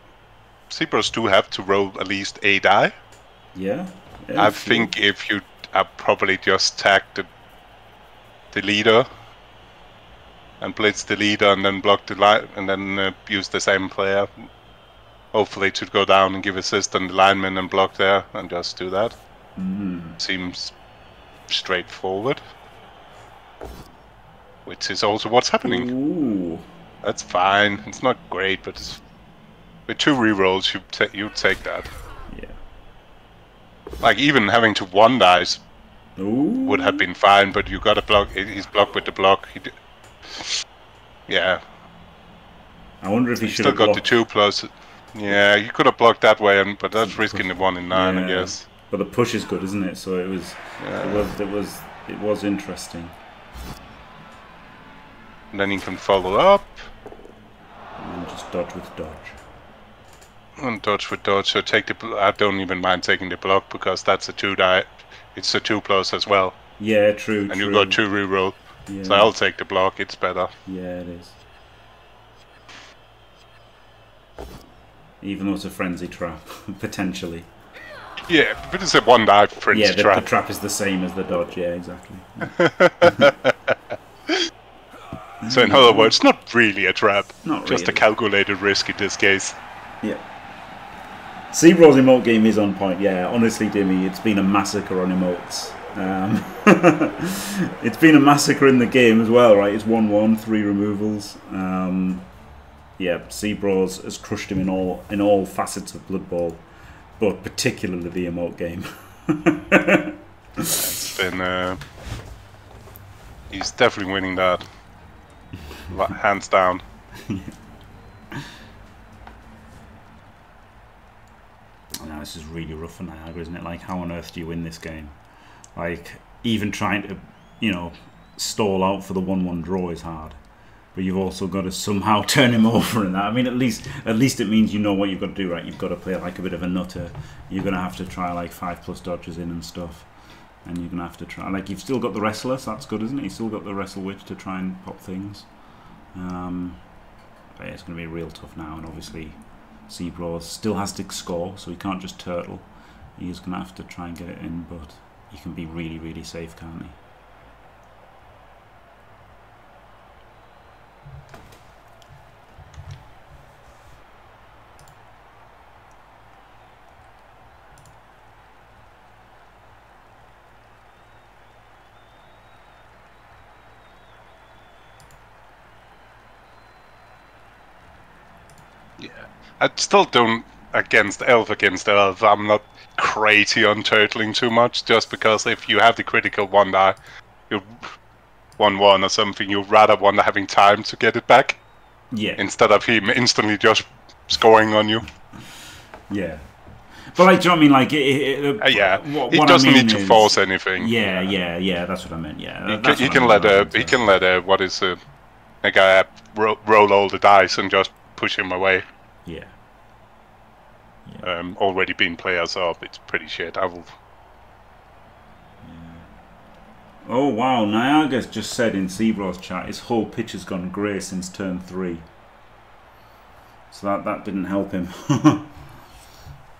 CBraws do have to roll at least a die. Yeah. yeah I think cool. if you, I probably just tag the the leader. And blitz the leader and then block the line and then uh, use the same player. Hopefully to go down and give assist on the lineman and block there and just do that. Mm. Seems straightforward. Which is also what's happening. Ooh. That's fine. It's not great, but it's, with two rerolls you ta you take that. Yeah. Like even having to one dice Ooh. Would have been fine, but you got to block. He's blocked with the block. He d Yeah. I wonder if he, he should still have got blocked. The two plus. Yeah, you could have blocked that way, and but that's risking the one in nine, yeah. I guess. But the push is good, isn't it? So it was, yeah. it was, it was, it was interesting. And then you can follow up. And just dodge with dodge. And dodge with dodge. So take the. I don't even mind taking the block because that's a two die. It's a two plus as well. Yeah, true. And true. You've got two reroll. Yeah. So I'll take the block, it's better. Yeah, it is. Even though it's a frenzy trap, potentially. Yeah, but it's a one die frenzy yeah, the, trap. Yeah, the trap is the same as the dodge, yeah, exactly. So in other words, not really a trap. Not really. Just a calculated risk in this case. Yeah. CBraws emote game is on point, yeah. Honestly, Dimmy, it's been a massacre on emotes. Um, it's been a massacre in the game as well, right? It's one one, three removals. Um, yeah, CBraws has crushed him in all in all facets of Blood Bowl, but particularly the emote game. It's been, uh, he's definitely winning that, hands down. Yeah. Now this is really rough for Nyaga, isn't it? Like, how on earth do you win this game? Like, even trying to, you know, stall out for the one one draw is hard. But you've also got to somehow turn him over in that. I mean, at least at least it means you know what you've got to do, right? You've got to play like a bit of a nutter. You're going to have to try, like, five plus dodges in and stuff. And you're going to have to try... Like, you've still got the Wrestler, so that's good, isn't it? You've still got the Wrestle Witch to try and pop things. Um, but yeah, it's going to be real tough now. And obviously, CBraws still has to score, so he can't just turtle. He's going to have to try and get it in, but... He can be really, really safe, can't he? Yeah, I still don't. Against elf against elf, I'm not crazy on turtling too much, just because if you have the critical one die, you one one or something, you'd rather want having time to get it back. Yeah. Instead of him instantly just scoring on you. Yeah. But like, do you know what I mean? Like, it, it, uh, yeah, what, he what doesn't I mean need to is, force anything. Yeah, yeah, yeah. That's what I meant. Yeah. He can, he can let a he can let a what is a, a guy roll, roll all the dice and just push him away. Yeah. Yeah. Um, already been players up, it's pretty shit. I will. Yeah. Oh wow, Nyaga's just said in CBraws chat his whole pitch has gone grey since turn three. So that, that didn't help him.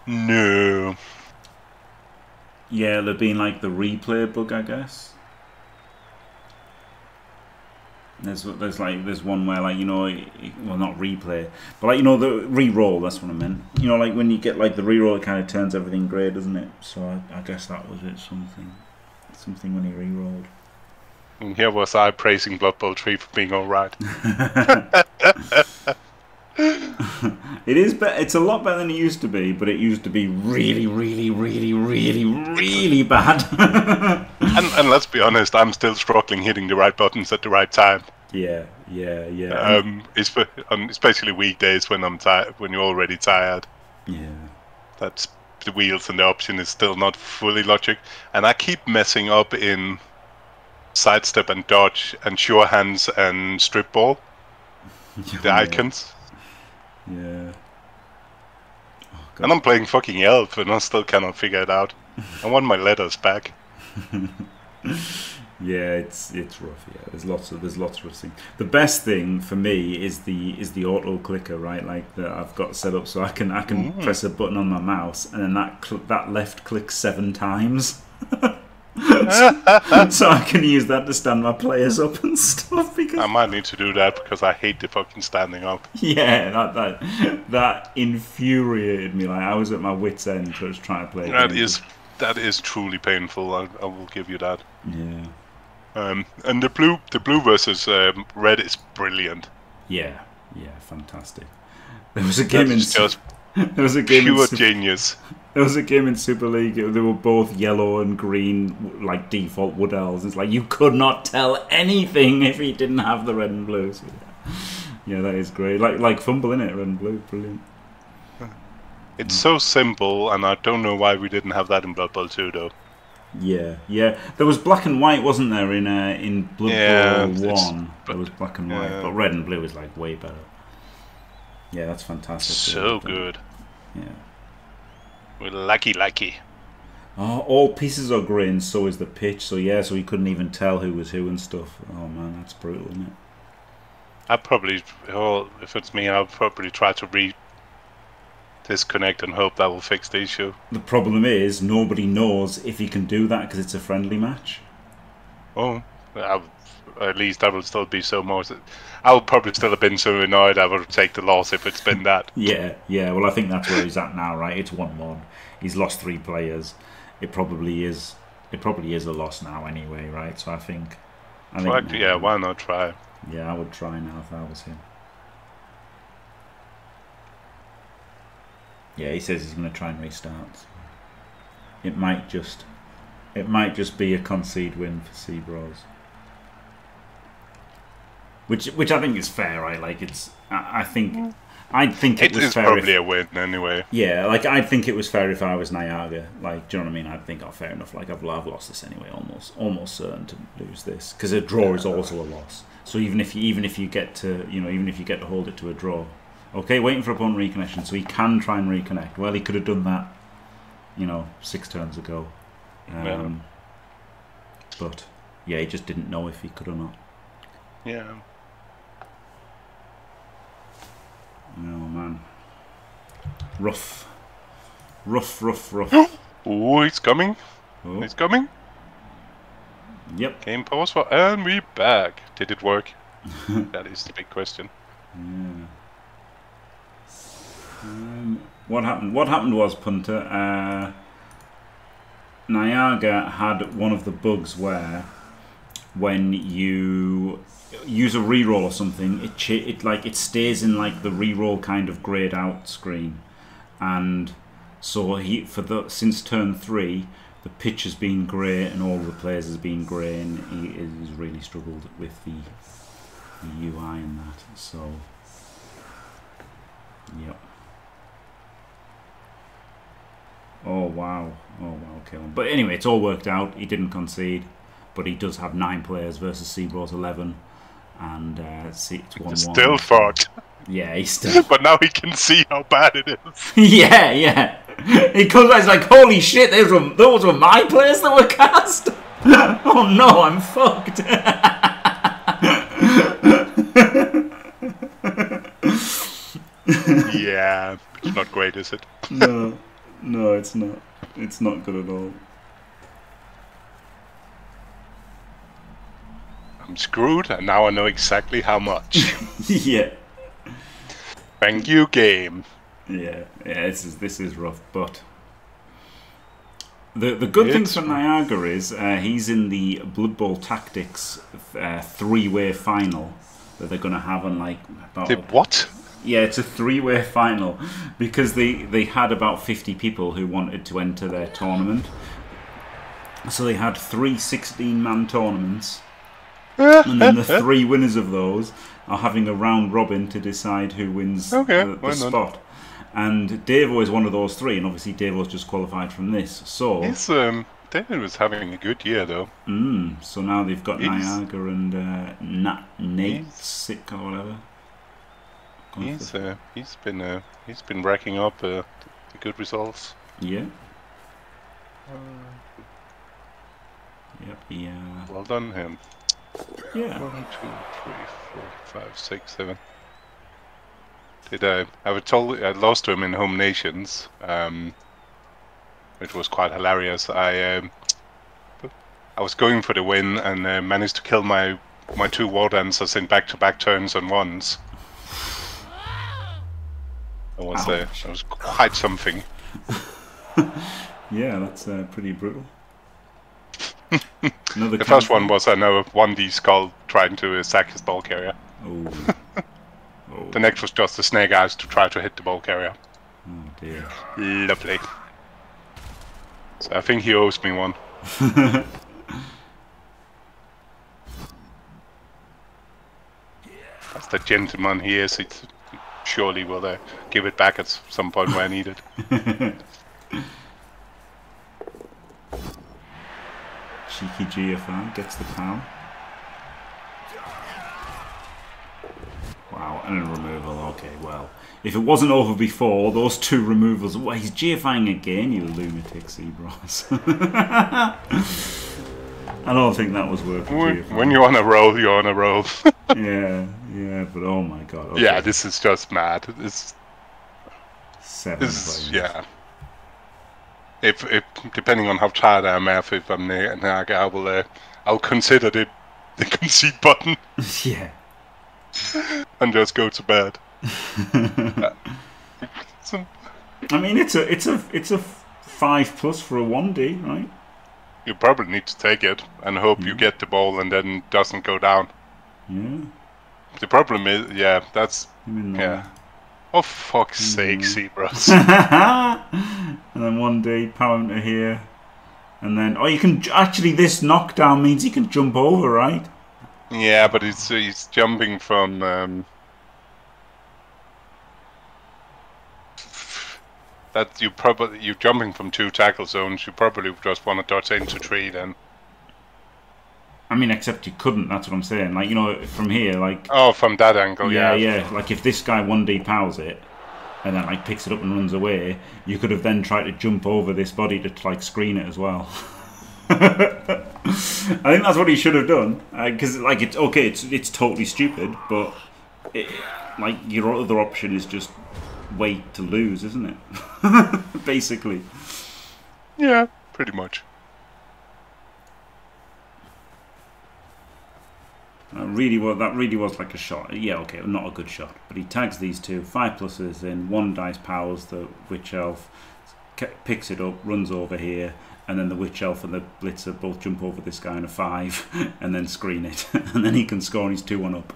No. Yeah, there being like the replay bug, I guess. There's there's like there's one where like you know well not replay but like you know the re-roll, that's what I meant, you know, like when you get like the re-roll it kind of turns everything grey, doesn't it? So I, I guess that was it, something something when he re-rolled. And here was I praising Blood Bowl three for being alright. It is better. It's a lot better than it used to be, but it used to be really, really, really, really, really bad. and, and let's be honest, I'm still struggling hitting the right buttons at the right time. Yeah, yeah, yeah. Um, it's for, um, especially weekdays when I'm tired, when you're already tired. Yeah, that's the wheels and the option is still not fully logic, and I keep messing up in sidestep and dodge and sure hands and strip ball. The yeah. icons. Yeah. Oh, God. And I'm playing fucking Elf, and I still cannot figure it out. I want my letters back. Yeah, it's it's rough. Yeah, there's lots of there's lots of things. The best thing for me is the is the auto clicker, right? Like that I've got set up so I can I can mm. press a button on my mouse, and then that cl that left clicks seven times. So, so I can use that to stand my players up and stuff. Because I might need to do that because I hate the fucking standing up. Yeah, that that that infuriated me. Like I was at my wits' end just trying to play. That is that is truly painful. I, I will give you that. Yeah. Um, and the blue the blue versus um, red is brilliant. Yeah, yeah, fantastic. There was a game in just there was a game pure in genius. There was a game in Super League, they were both yellow and green, like default wood elves. It's like, you could not tell anything if he didn't have the red and blue. So yeah. Yeah, that is great. Like like Fumble, innit? Red and blue, brilliant. It's yeah. so simple, and I don't know why we didn't have that in Blood Bowl two, though. Yeah, yeah. There was black and white, wasn't there, in uh, in Blood Bowl one? There was black and white, yeah. But red and blue is, like, way better. Yeah, that's fantastic. So good. Yeah. We're lucky, lucky. Oh, all pieces are grey and so is the pitch. So yeah, so we couldn't even tell who was who and stuff. Oh man, that's brutal, isn't it? I probably, oh, if it's me, I'll probably try to re disconnect and hope that will fix the issue. The problem is nobody knows if he can do that because it's a friendly match. Oh, I, at least I will still be so more. I would probably still have been so annoyed I would take the loss if it's been that. Yeah, yeah. Well, I think that's where he's at now, right? It's one one. He's lost three players. It probably is. It probably is a loss now, anyway, right? So I think. I try, think yeah. Why not try? Yeah, I would try now if I was him. Yeah, he says he's going to try and restart. So it might just. It might just be a concede win for CBraws. Which, which I think is fair, right? Like it's, I, I think, I think it, it was is fair probably if, a win anyway. Yeah, like I think it was fair if I was Nyaga. Like, do you know what I mean? I think, oh, fair enough. Like I've, I've lost this anyway, almost, almost certain to lose this because a draw is also a loss. So even if you, even if you get to, you know, even if you get to hold it to a draw, okay, waiting for opponent reconnection, so he can try and reconnect. Well, he could have done that, you know, six turns ago, um, yeah. But yeah, he just didn't know if he could or not. Yeah. Oh man, rough, rough, rough, rough. Oh, it's coming! Oh. It's coming! Yep. Game pause for and we back. Did it work? That is the big question. Yeah. Um, what happened? What happened was, punter, uh, Nyaga had one of the bugs where when you use a reroll or something, it ch it like it stays in like the reroll kind of grayed out screen, and so he for the since turn three, the pitch has been grey and all the players has been grey, and he has really struggled with the, the U I and that. So, yep. Oh wow! Oh wow! Okay, but anyway, it's all worked out. He didn't concede, but he does have nine players versus CBraws eleven. And uh, see, it's one one. Still fucked. Yeah, he's still. But now he can see how bad it is. Yeah, yeah. He comes back, he's like, holy shit, those were, those were my players that were cast. Oh no, I'm fucked. Yeah, it's not great, is it? No, no, it's not. It's not good at all. I'm screwed, and now I know exactly how much. Yeah. Thank you, game. Yeah, yeah. This is this is rough, but the the good it's... thing for Nyaga is uh, he's in the Blood Bowl Tactics uh, three-way final that they're going to have on like about the what? Yeah, it's a three-way final because they, they had about fifty people who wanted to enter their tournament. So they had three sixteen-man tournaments. And then the three winners of those are having a round robin to decide who wins okay, the, the spot. And Davo is one of those three, and obviously Davo's just qualified from this. So He's, um, David was having a good year, though. Mm, so now they've got he's, Nyaga and uh, Nat Nate Sick or whatever. He's uh, he's been uh, he's been racking up uh, good results. Yeah. Uh, yep. Yeah. Well done, him. Yeah. One, two, three, four, five, six, seven. Did I? I was told I lost to him in Home Nations, um, which was quite hilarious. I um, I was going for the win and uh, managed to kill my my two war dancers in back-to-back turns and ones. That was uh, that was quite something. Yeah, that's uh, pretty brutal. Another the first one was I know one D Skull trying to uh, sack his ball carrier. Oh. Oh. The next was just the snake eyes to try to hit the ball carrier. Oh dear. Lovely. So I think he owes me one. That's the gentleman he is. It's surely will uh, give it back at some point where I need it. Cheeky G F R gets the power. Wow, and a removal. Okay, well, if it wasn't over before, those two removals. Well, he's G F Ring again, you lunatic, CBraws. I don't think that was worth it. When you're on a roll, you're on a roll. Yeah, yeah, but oh my god. Okay. Yeah, this is just mad. This, Seven this is, yeah. If, if depending on how tired I am, if I'm near Nyaga, I will, uh, I'll consider the the concede button. Yeah. And just go to bed. uh, a... I mean, it's a, it's a, it's a five plus for a one D, right? You probably need to take it and hope mm. you get the ball and then doesn't go down. Yeah. The problem is, yeah, that's mm. yeah. Oh fuck's mm. sake, CBraws. And then one day power to here, and then oh, you can actually this knockdown means he can jump over, right? Yeah, but it's he's jumping from um, that you probably you're jumping from two tackle zones. You probably just want to dodge into three then. I mean, except you couldn't. That's what I'm saying. Like you know, from here, like oh, from that angle, yeah, yeah. yeah. Like if this guy one D powers it, and then like picks it up and runs away, you could have then tried to jump over this body to like screen it as well. I think that's what he should have done, because uh, like it's okay, it's it's totally stupid, but it, like your other option is just wait to lose, isn't it? Basically. Yeah, pretty much. That really was that really was like a shot. Yeah, okay, not a good shot, but he tags these two five pluses in one dice powers the witch elf, picks it up, runs over here. And then the Witch Elf and the Blitzer both jump over this guy in a five and then screen it. And then he can score and he's two one up.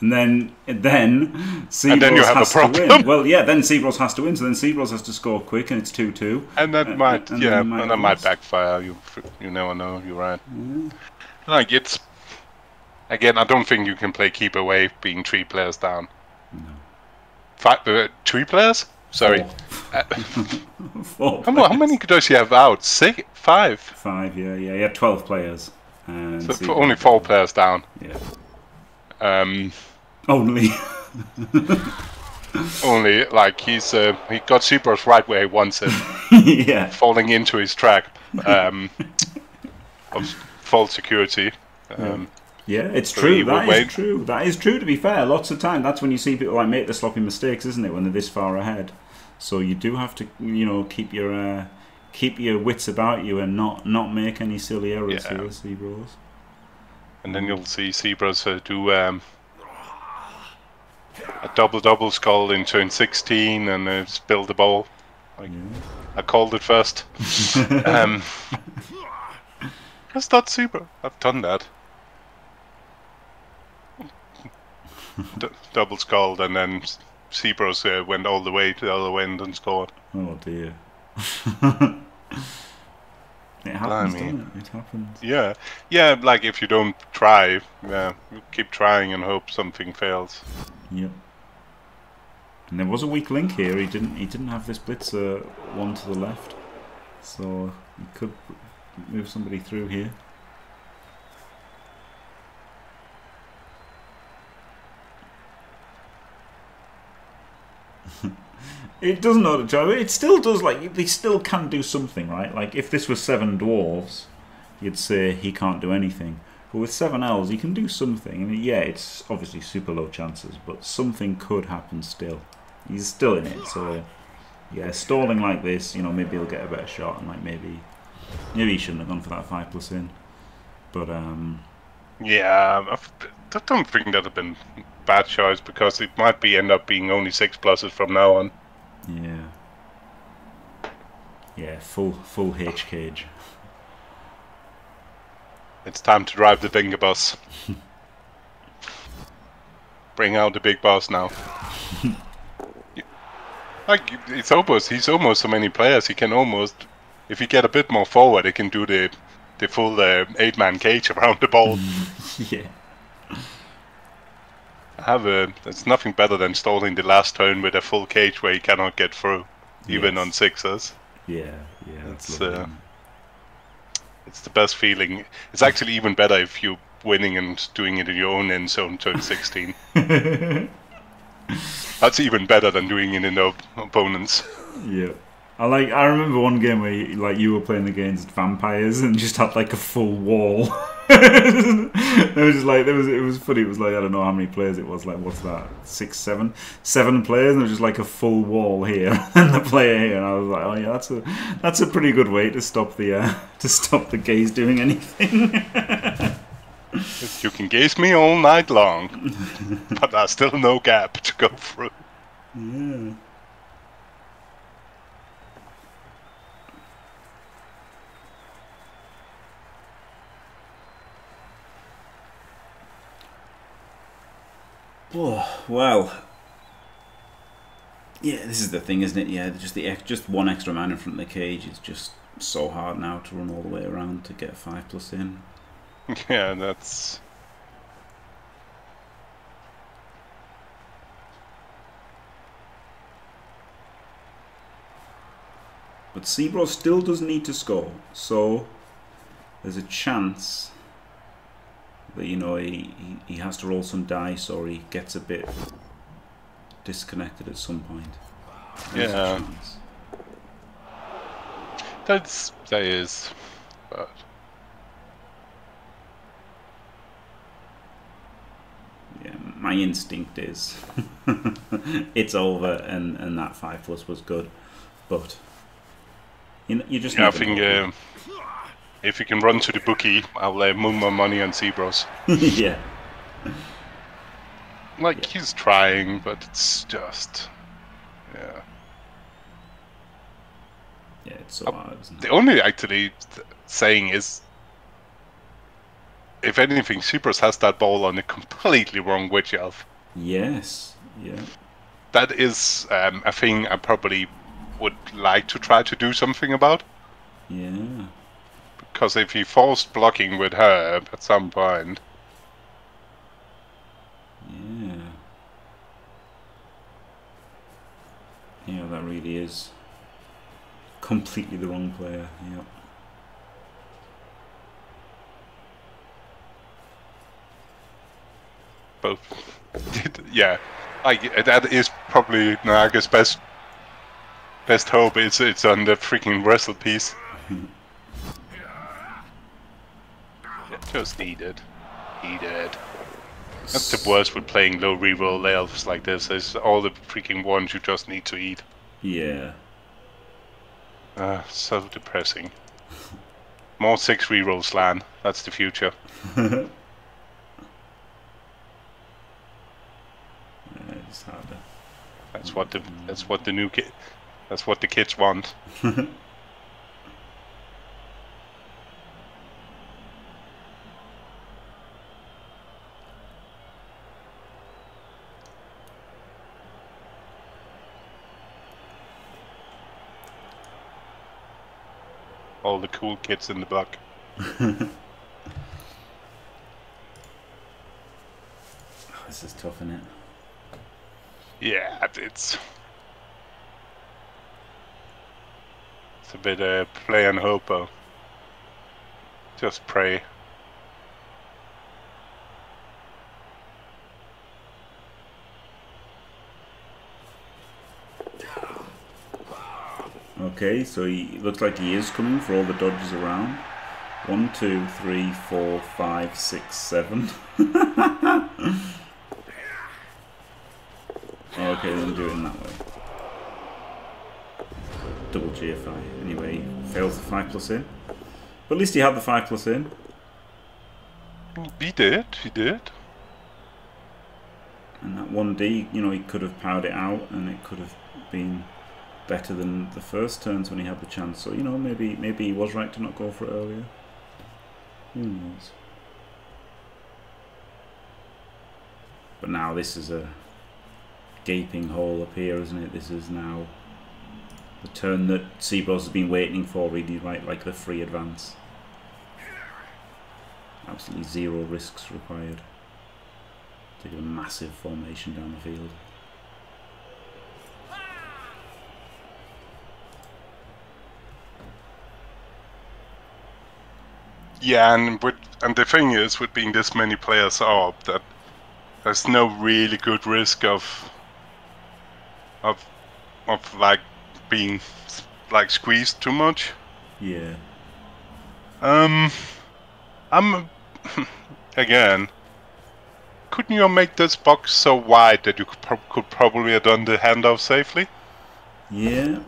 And then then CBraws has to win. Well, yeah, then CBraws has to win. So then CBraws has to score quick and it's two two. And that uh, might, and yeah, might and that might backfire. You, you never know, you're right. Yeah. Like, it's... Again, I don't think you can play keep away being three players down. No. Five, uh, three players? Sorry. Uh, Four how, how many does he have out? Six? Five? Five, yeah, yeah. He had twelve players. And so only four players down. Yeah. Um, only. Only, like, he's uh, he got CBraws right where he wants it. Yeah. Falling into his track um, of false security. Um, yeah. Yeah, it's so true. That is wait. true. That is true, to be fair. Lots of time, that's when you see people like make the sloppy mistakes, isn't it, when they're this far ahead. So you do have to, you know, keep your uh, keep your wits about you and not, not make any silly errors yeah. here, CBraws. And then you'll see CBraws uh, do um, a double-double skull in turn sixteen and uh, spill the ball. Like, yeah. I called it first. um, that's not CBraws. I've done that. D double skulled and then CBraws uh, went all the way to the other end and scored. Oh dear. It happens, doesn't it? It happens. Yeah, yeah. Like if you don't try, yeah, keep trying and hope something fails. Yep. And there was a weak link here. He didn't. He didn't have this blitzer one to the left, so he could move somebody through here. It doesn't know the job. It still does. Like they still can do something, right? Like if this was seven dwarves, you'd say he can't do anything. But with seven elves, he can do something. I mean, yeah, it's obviously super low chances, but something could happen still. He's still in it, so yeah. Stalling like this, you know, maybe he'll get a better shot, and like maybe, maybe he shouldn't have gone for that five plus in. But um, yeah, I've, I don't think that'd have been a bad choice because it might be end up being only six pluses from now on. Yeah. Yeah, full full H cage. It's time to drive the Binga bus. Bring out the big boss now. Like it's almost he's almost so many players he can almost, if you get a bit more forward, he can do the the full uh, eight man cage around the ball. Yeah. Have a, it's nothing better than stalling the last turn with a full cage where you cannot get through, even yes. on sixes. Yeah, yeah. It's, uh, it's the best feeling. It's actually even better if you're winning and doing it in your own end zone turn sixteen. That's even better than doing it in the op opponents. Yeah. I like. I remember one game where you, like you were playing against vampires and just had like a full wall. It was just like there was. It was funny. It was like I don't know how many players it was. Like what's that? Six, seven, seven players, and it was just like a full wall here and the player here. And I was like, oh yeah, that's a that's a pretty good way to stop the uh, to stop the gays doing anything. You can gaze me all night long, but there's still no gap to go through. Yeah. Oh, well, yeah, this is the thing, isn't it? Yeah, just the just one extra man in front of the cage is just so hard now to run all the way around to get a five plus in. Yeah, that's. But CBraws still does need to score, so there's a chance. But, you know, he, he, he has to roll some dice or he gets a bit disconnected at some point. There's yeah. That's, that is. But... yeah, my instinct is it's over and, and that five plus was good. But you, you just yeah, need to if you can run to the bookie, I'll uh, move my money on CBraws. Yeah. Like, yeah. He's trying, but it's just... yeah. Yeah, it's so uh, hard, isn't it? The only, actually, th saying is... if anything, CBraws has that ball on a completely wrong witch elf. Yes, yeah. That is um, a thing I probably would like to try to do something about. Yeah. Because if he forced blocking with her at some point... yeah. Yeah, that really is completely the wrong player, yeah. But, yeah, I, that is probably Naga's best, best hope, it's, it's on the freaking wrestle piece. Just needed. Needed. That's the worst with playing low reroll elves like this. It's all the freaking ones you just need to eat. Yeah. Uh, so depressing. More six reroll slan. That's the future. Yeah, it's harder. That's what the that's what the new kid that's what the kids want. all the cool kids in the back. This is tough, isn't it? Yeah, it's... It's a bit uh, play and hopo. Just pray. Okay, so he looks like he is coming for all the dodges around. One, two, three, four, five, six, seven. Okay, then do it in that way. Double G F I. Anyway, fails the five plus in. But at least he had the five plus in. He did, he did. And that one D, you know, he could have powered it out and it could have been better than the first turns when he had the chance. So, you know, maybe maybe he was right to not go for it earlier. Who knows? But now this is a gaping hole up here, isn't it? This is now the turn that CBraws has been waiting for, really, right? Like the free advance. Absolutely zero risks required. Taking a massive formation down the field. Yeah, and with, and the thing is, with being this many players up, that there's no really good risk of of of like being like squeezed too much. Yeah. Um, I'm again. Couldn't you make this box so wide that you could, pro could probably have done the handoff safely? Yeah.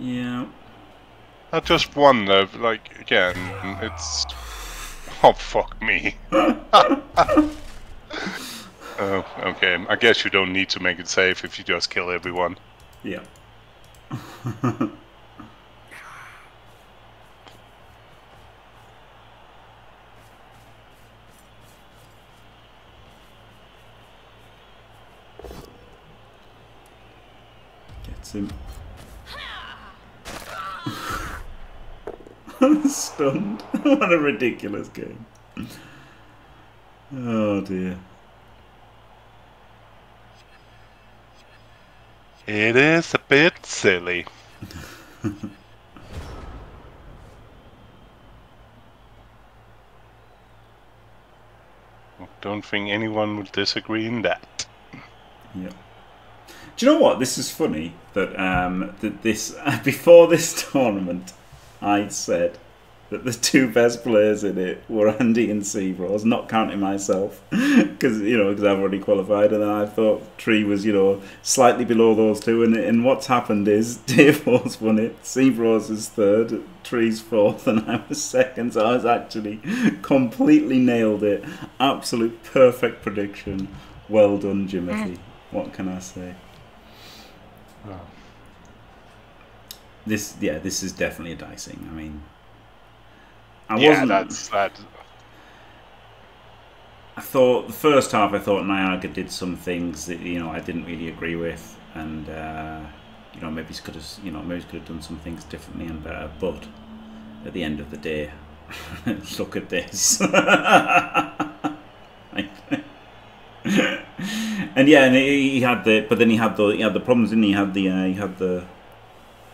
Yeah. I just wonder, like, again, it's... Oh, fuck me. Oh, okay. I guess you don't need to make it safe if you just kill everyone. Yeah. Gets him. I'm stunned. What a ridiculous game. Oh dear. It is a bit silly. I don't think anyone would disagree in that. Yeah. Do you know what? This is funny that um that this uh, before this tournament I said that the two best players in it were Andy and CBraws, not counting myself, because you know, because I've already qualified, and I thought Tree was, you know, slightly below those two, and and what's happened is Davo's won it, CBraws is third, Tree's fourth, and I was second. So I was actually completely nailed it, absolute perfect prediction. Well done, Jimothy. What can I say? Oh. This, yeah, this is definitely a dicing. I mean, I yeah, wasn't. That's, that's... I thought the first half. I thought Nyaga did some things that, you know, I didn't really agree with, and uh, you know, maybe could have, you know, maybe could have done some things differently and better. But at the end of the day, look at this. And yeah, and he had the, but then he had the, he had the problems, didn't he? He had the, uh, he had the.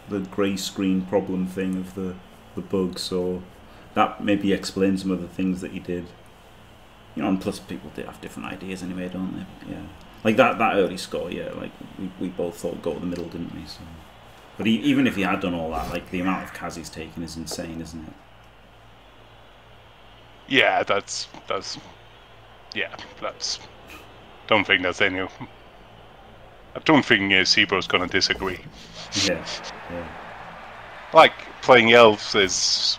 the grey screen problem thing of the, the bug, so that maybe explains some of the things that he did. You know, and plus people do have different ideas anyway, don't they? But yeah. Like that, that early score, yeah, like we, we both thought go to the middle, didn't we? So, but he, even if he had done all that, like the amount of Kaz he's taken is insane, isn't it? Yeah, that's... that's... yeah, that's... don't think that's any... I don't think uh, CBraws gonna disagree. Yeah, yeah. Like, playing elves is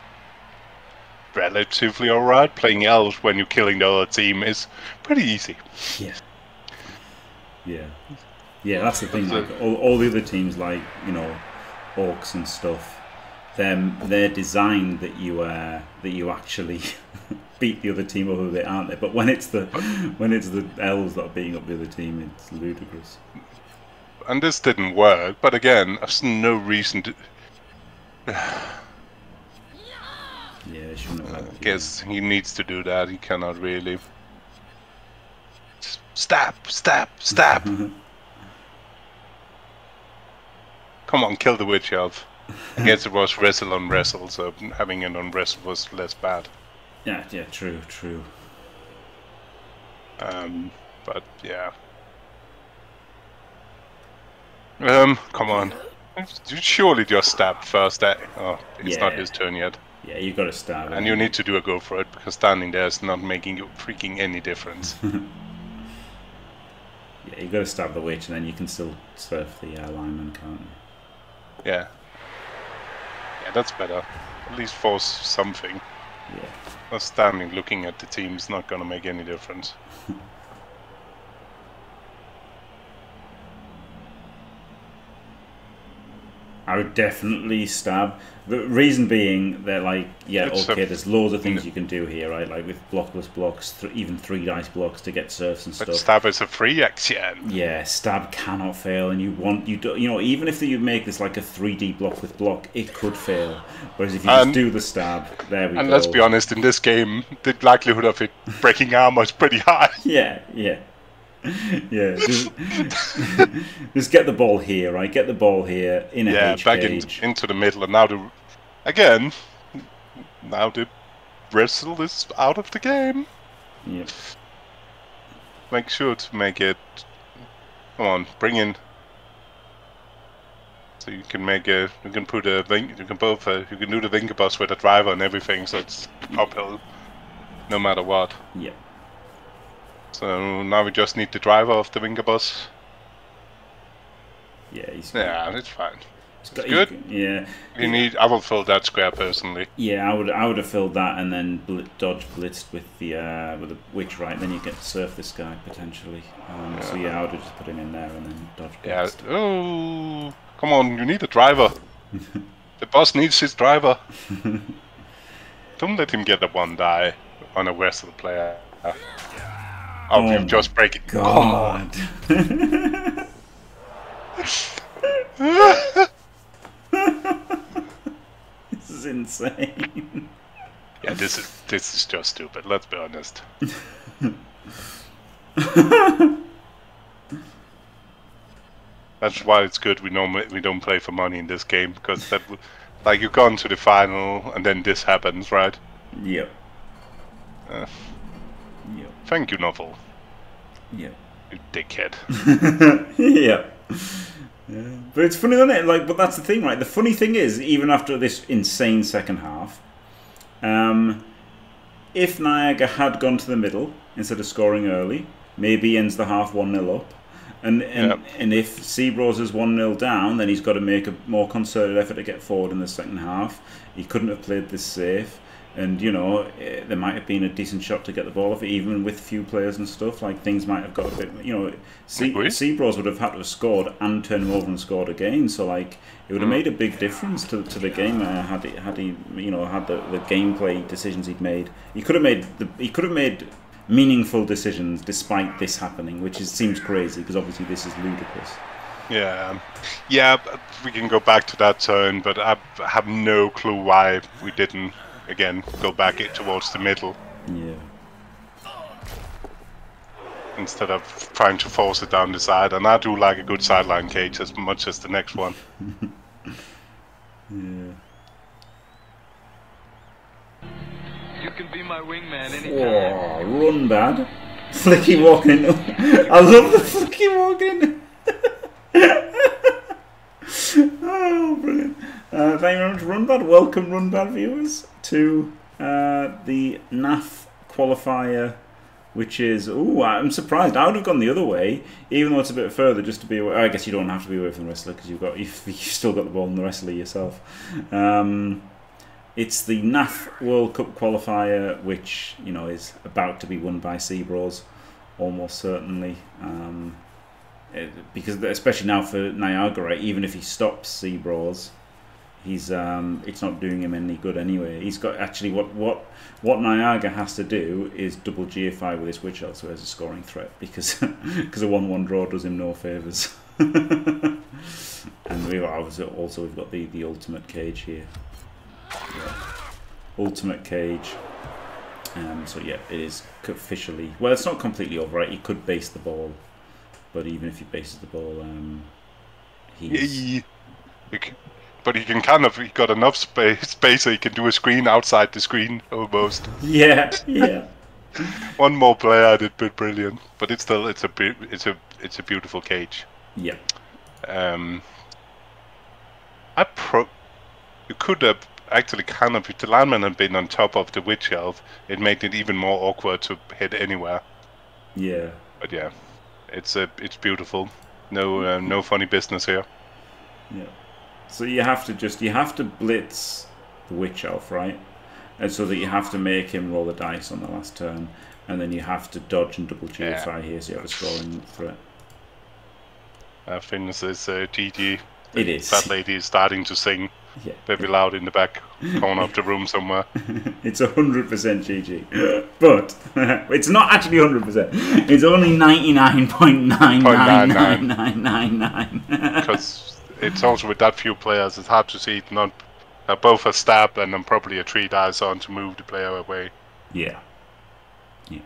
relatively alright. Playing elves when you're killing the other team is pretty easy. Yeah. Yeah. Yeah, that's the thing. Like, all, all the other teams, like, you know, orcs and stuff, them they're designed that you uh, that you actually beat the other team up a bit, aren't they? But when it's the when it's the elves that are beating up the other team, it's ludicrous. And this didn't work, but again, there's no reason to... shouldn't have. I guess he needs to do that. He cannot really. Stab! Stab! Stab! Come on, kill the witch elf. I guess it was wrestle on wrestle, so having it on wrestle was less bad. Yeah, yeah, true, true. Um, but yeah. Um, come on. You surely just stab first. At, oh, it's yeah. not his turn yet. Yeah, you gotta stab. And you need to do a go for it, because standing there is not making you freaking any difference. Yeah, you gotta stab the witch, and then you can still surf the uh, lineman, can't you? Yeah. Yeah, that's better. At least force something. Yeah. But standing looking at the team is not gonna make any difference. I would definitely stab. The reason being that, like, yeah, it's okay, there's loads of things you can do here, right? Like with blockless blocks, th even three dice blocks to get surfs and stuff. But stab is a free action. Yeah, stab cannot fail, and you want you do, you know, even if you make this like a three D block with block, it could fail. Whereas if you and, just do the stab, there we and go. And let's be honest, in this game, the likelihood of it breaking armor is pretty high. Yeah, yeah. Yeah, just, just get the ball here, right? Get the ball here in a yeah, H back in, into the middle, and now the again, now the wrestle is out of the game. Yep. Make sure to make it. Come on, bring in. So you can make a, you can put a, you can both, uh, you can do the Vinkabus with a driver and everything, so it's uphill, no matter what. Yeah. So now we just need the driver of the Vinkabus. Yeah, he's yeah, it's fine. It's got, good. He's, yeah, you yeah. need. I will fill that square personally. Yeah, I would. I would have filled that and then bl dodge blitzed with the uh, with the witch, right? Then you get to surf this guy potentially. Um, yeah. So yeah, I would have just put him in there and then dodge blitzed. Yeah. Oh, come on! You need a driver. The boss needs his driver. Don't let him get a one die on a wrestle player. Yeah. Oh, oh, you just break it. God. Oh. This is insane. Yeah, this is this is just stupid. Let's be honest. That's why it's good we normally we don't play for money in this game, because that, like, you gone to the final and then this happens, right? Yep. Uh, Yep. Thank you, novel. Yeah. You dickhead. Yeah. Yeah. But it's funny, isn't it? Like, but that's the thing, right? The funny thing is, even after this insane second half, um, if Nyaga had gone to the middle instead of scoring early, maybe ends the half one nil up. And and, yep. and if CBraws is one nil down, then he's got to make a more concerted effort to get forward in the second half. He couldn't have played this safe. And, you know, there might have been a decent shot to get the ball off, even with few players and stuff. Like, things might have got a bit, you know, CBraws would have had to have scored and turned him over and scored again. So, like, it would have made a big difference to to the game uh, had he, had he, you know, had the, the gameplay decisions he'd made. He could have made the, he could have made meaningful decisions despite this happening, which is seems crazy because obviously this is ludicrous. Yeah, yeah, we can go back to that turn, but I have no clue why we didn't. Again, go back it towards the middle. Yeah. Instead of trying to force it down the side, and I do like a good sideline cage as much as the next one. Yeah. You can be my wingman anytime. Oh, Runbad, Flicky walking. I love the Flicky walking. Oh, brilliant. Uh, thank you very much, Runbad. Welcome, Runbad viewers, to uh, the N A F qualifier, which is... Ooh, I'm surprised. I would have gone the other way, even though it's a bit further, just to be away. I guess you don't have to be away from the wrestler, because you've got you've, you've still got the ball in the wrestler yourself. Um, it's the N A F World Cup qualifier, which, you know, is about to be won by CBraws, almost certainly. Um, it, because especially now for Nyaga, right? Even if he stops CBraws, he's um, it's not doing him any good anyway. He's got actually what what what Nyaga has to do is double G F I with his witch elf so as a scoring threat, because because a one one draw does him no favors. And we also also we've got the the ultimate cage here. Yeah. Ultimate Cage. Um, so yeah, it is officially, well, it's not completely over, right? He could base the ball, but even if he bases the ball, um, he's... But he can kind of, he got enough space, space so he can do a screen outside the screen, almost. Yeah, yeah. One more player added, but brilliant. But it's still, it's a, it's a, it's a beautiful cage. Yeah. Um, I pro, you could have. Actually, kind of, if the lineman had been on top of the witch elf, it made it even more awkward to hit anywhere. Yeah. But yeah, it's a, it's beautiful. No, uh, no funny business here. Yeah. So you have to just, you have to blitz the witch elf, right? And so that you have to make him roll the dice on the last turn, and then you have to dodge and double G F I here, so you have to scroll in for it. I think this is uh, G G. It is. That lady is starting to sing. Yeah. Very loud in the back corner of the room somewhere. It's one hundred percent G G. But it's not actually one hundred percent. It's only ninety-nine point nine nine nine nine nine nine nine. Because it's also with that few players, it's hard to see it not... Uh, both a stab and then probably a three dice on to move the player away. Yeah. Yeah.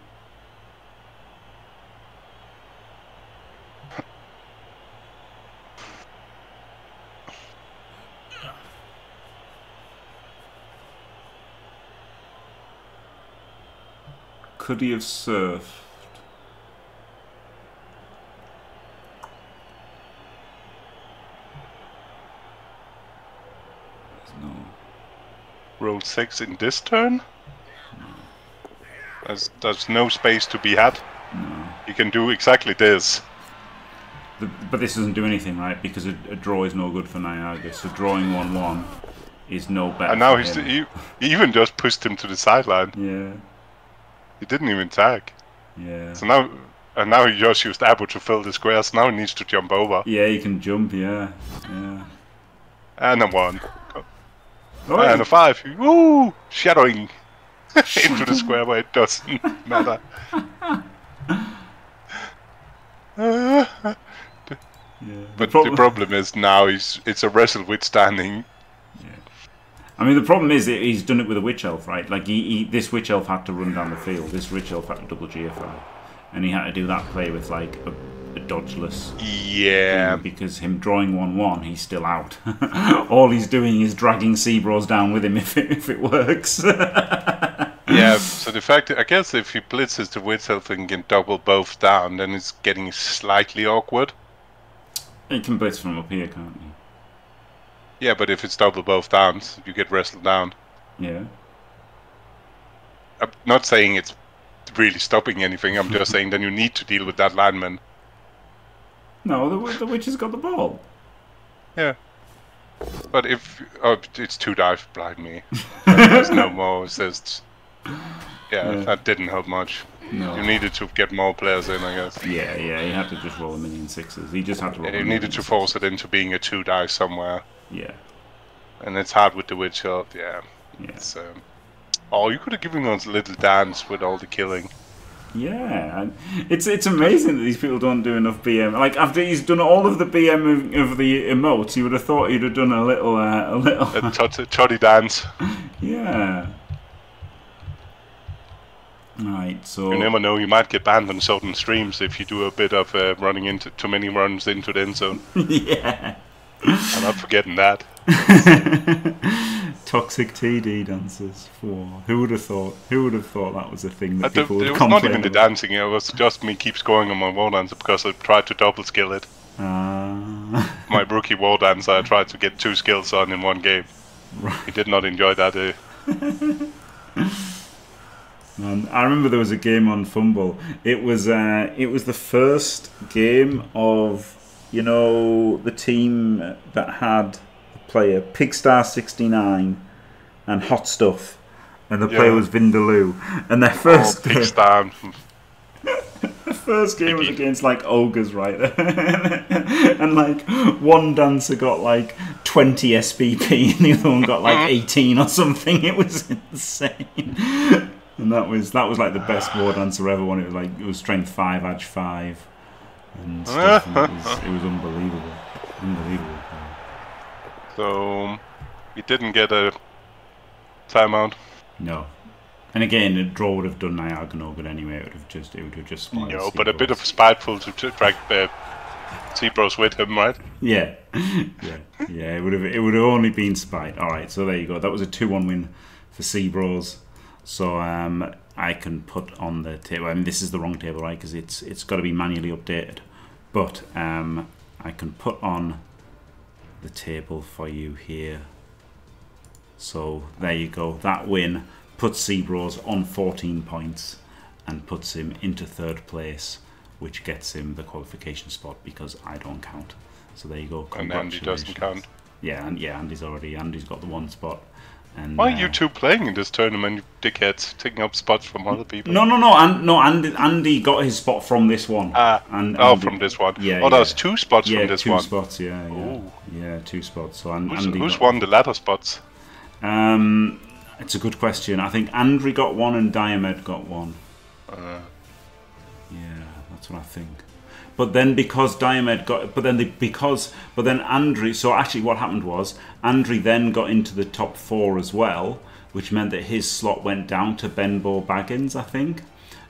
Could he have surfed? No. Rolled six in this turn? No. There's, there's no space to be had. No. You can do exactly this. The, but this doesn't do anything, right? Because a, a draw is no good for Nyaga, so drawing one one one, one is no better. And now he's the, he, he even just pushed him to the sideline. Yeah. He didn't even tag. Yeah. So now, and now he just used Abu to fill the squares. Now he needs to jump over. Yeah, he can jump. Yeah, yeah. And a one. Oh, and he... a five. Woo! Shadowing into the square where it doesn't matter. Yeah, but the problem... the problem is now he's, it's a wrestle with standing. I mean, the problem is that he's done it with a witch elf, right? Like, he, he, this witch elf had to run down the field. This witch elf had to double G F I. And he had to do that play with, like, a, a dodgeless... Yeah. Because him drawing one one, he's still out. All he's doing is dragging CBraws down with him if it, if it works. Yeah, so the fact that, I guess if he blitzes the witch elf and can double both down, then it's getting slightly awkward. He can blitz from up here, can't he? Yeah, but if it's double both downs, you get wrestled down. Yeah. I'm not saying it's really stopping anything. I'm just saying then you need to deal with that lineman. No, the, the witch has got the ball. Yeah. But if... Oh, it's two dive, blind me. There's no more assists. Yeah, yeah, that didn't help much. No. You needed to get more players in, I guess. Yeah, yeah, you had to just roll a million sixes. He just had to roll yeah, a million You needed to force sixes. It into being a two die somewhere. Yeah. And it's hard with the witch elf, yeah. Yeah. So, um, oh, you could have given us a little dance with all the killing. Yeah. It's it's amazing that these people don't do enough B M. Like, after he's done all of the B M of, of the emotes, you would have thought he'd have done a little... Uh, a little a toddy dance. Yeah. Right, so... You never know, you might get banned on certain streams if you do a bit of uh, running into... too many runs into the end zone. Yeah. I'm not forgetting that. Toxic T D dances. Whoa. Who would have thought? Who would have thought that was a thing that I people would complain about? It was not even the dancing. It was just me keep scoring on my war dancer because I tried to double skill it. Uh... my rookie war dancer, I tried to get two skills on in one game. Right. He did not enjoy that. Eh? Man, I remember there was a game on Fumble. It was uh, it was the first game of. You know, the team that had the player Pigstar sixty-nine and Hot Stuff, and the yeah. player was Vindaloo, and their first oh, game. Pigstar. The first game was against like ogres, right? And like one dancer got like twenty S B P, and the other one got like eighteen or something. It was insane. And that was that was like the best war dancer ever. One, it was like it was strength five, edge five. And stuff, and it, was, it was unbelievable, unbelievable. So we didn't get a timeout. No. And again, a draw would have done Nyaga no good anyway. It would have just, it would have just. No, but a bit of spiteful to drag the CBraws with him, right? Yeah, yeah, yeah. It would have, it would have only been spite. All right, so there you go. That was a two one win for CBraws. So um, I can put on the table. I mean, this is the wrong table, right? Because it's it's got to be manually updated. But um, I can put on the table for you here. So there you go. That win puts CBraws on fourteen points and puts him into third place, which gets him the qualification spot because I don't count. So there you go. And Andy doesn't count. Yeah, and yeah, Andy's already. Andy's got the one spot. And, why are uh, you two playing in this tournament, you dickheads? Taking up spots from other people? No, no, no. And, no, Andy, Andy got his spot from this one. Ah, and, oh, Andy, from this one. Yeah, oh, yeah. There's two spots yeah, from this two one. Two spots, yeah, yeah. Ooh. Yeah, two spots. So and, who's, Andy who's won the latter spots? Um, it's a good question. I think Andre got one and Diomed got one. Uh, yeah, that's what I think. But then because Diomed got, but then they, because, but then Andre, so actually what happened was, Andre then got into the top four as well, which meant that his slot went down to Benbow Baggins, I think.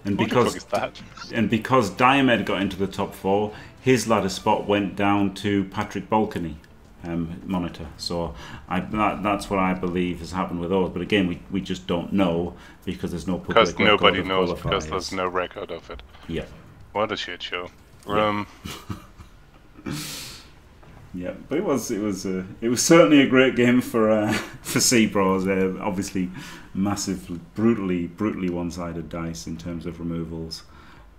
And what because, the fuck is that? And because Diomed got into the top four, his ladder spot went down to Patrick Balcony, um, monitor. So I, that, that's what I believe has happened with ours. But again, we, we just don't know because there's no public record. Because nobody knows, because there's no record of it. Yeah. What a shit show. Um. Yeah, but it was it was uh, it was certainly a great game for uh, for CBraws. Uh, obviously, massively, brutally, brutally one-sided dice in terms of removals.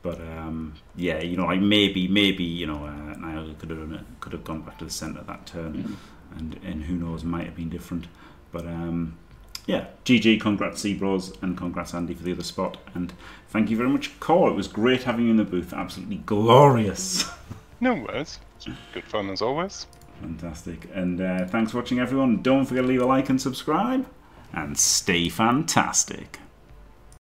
But um, yeah, you know, like maybe maybe you know uh, Nyaga could have done it, could have gone back to the centre that turn, yeah. and and who knows, might have been different. But um, yeah, G G, congrats CBraws, and congrats Andy for the other spot, and thank you very much, Cole. It was great having you in the booth, absolutely glorious. No worries, good fun as always. Fantastic, and uh, thanks for watching everyone. Don't forget to leave a like and subscribe, and stay fantastic.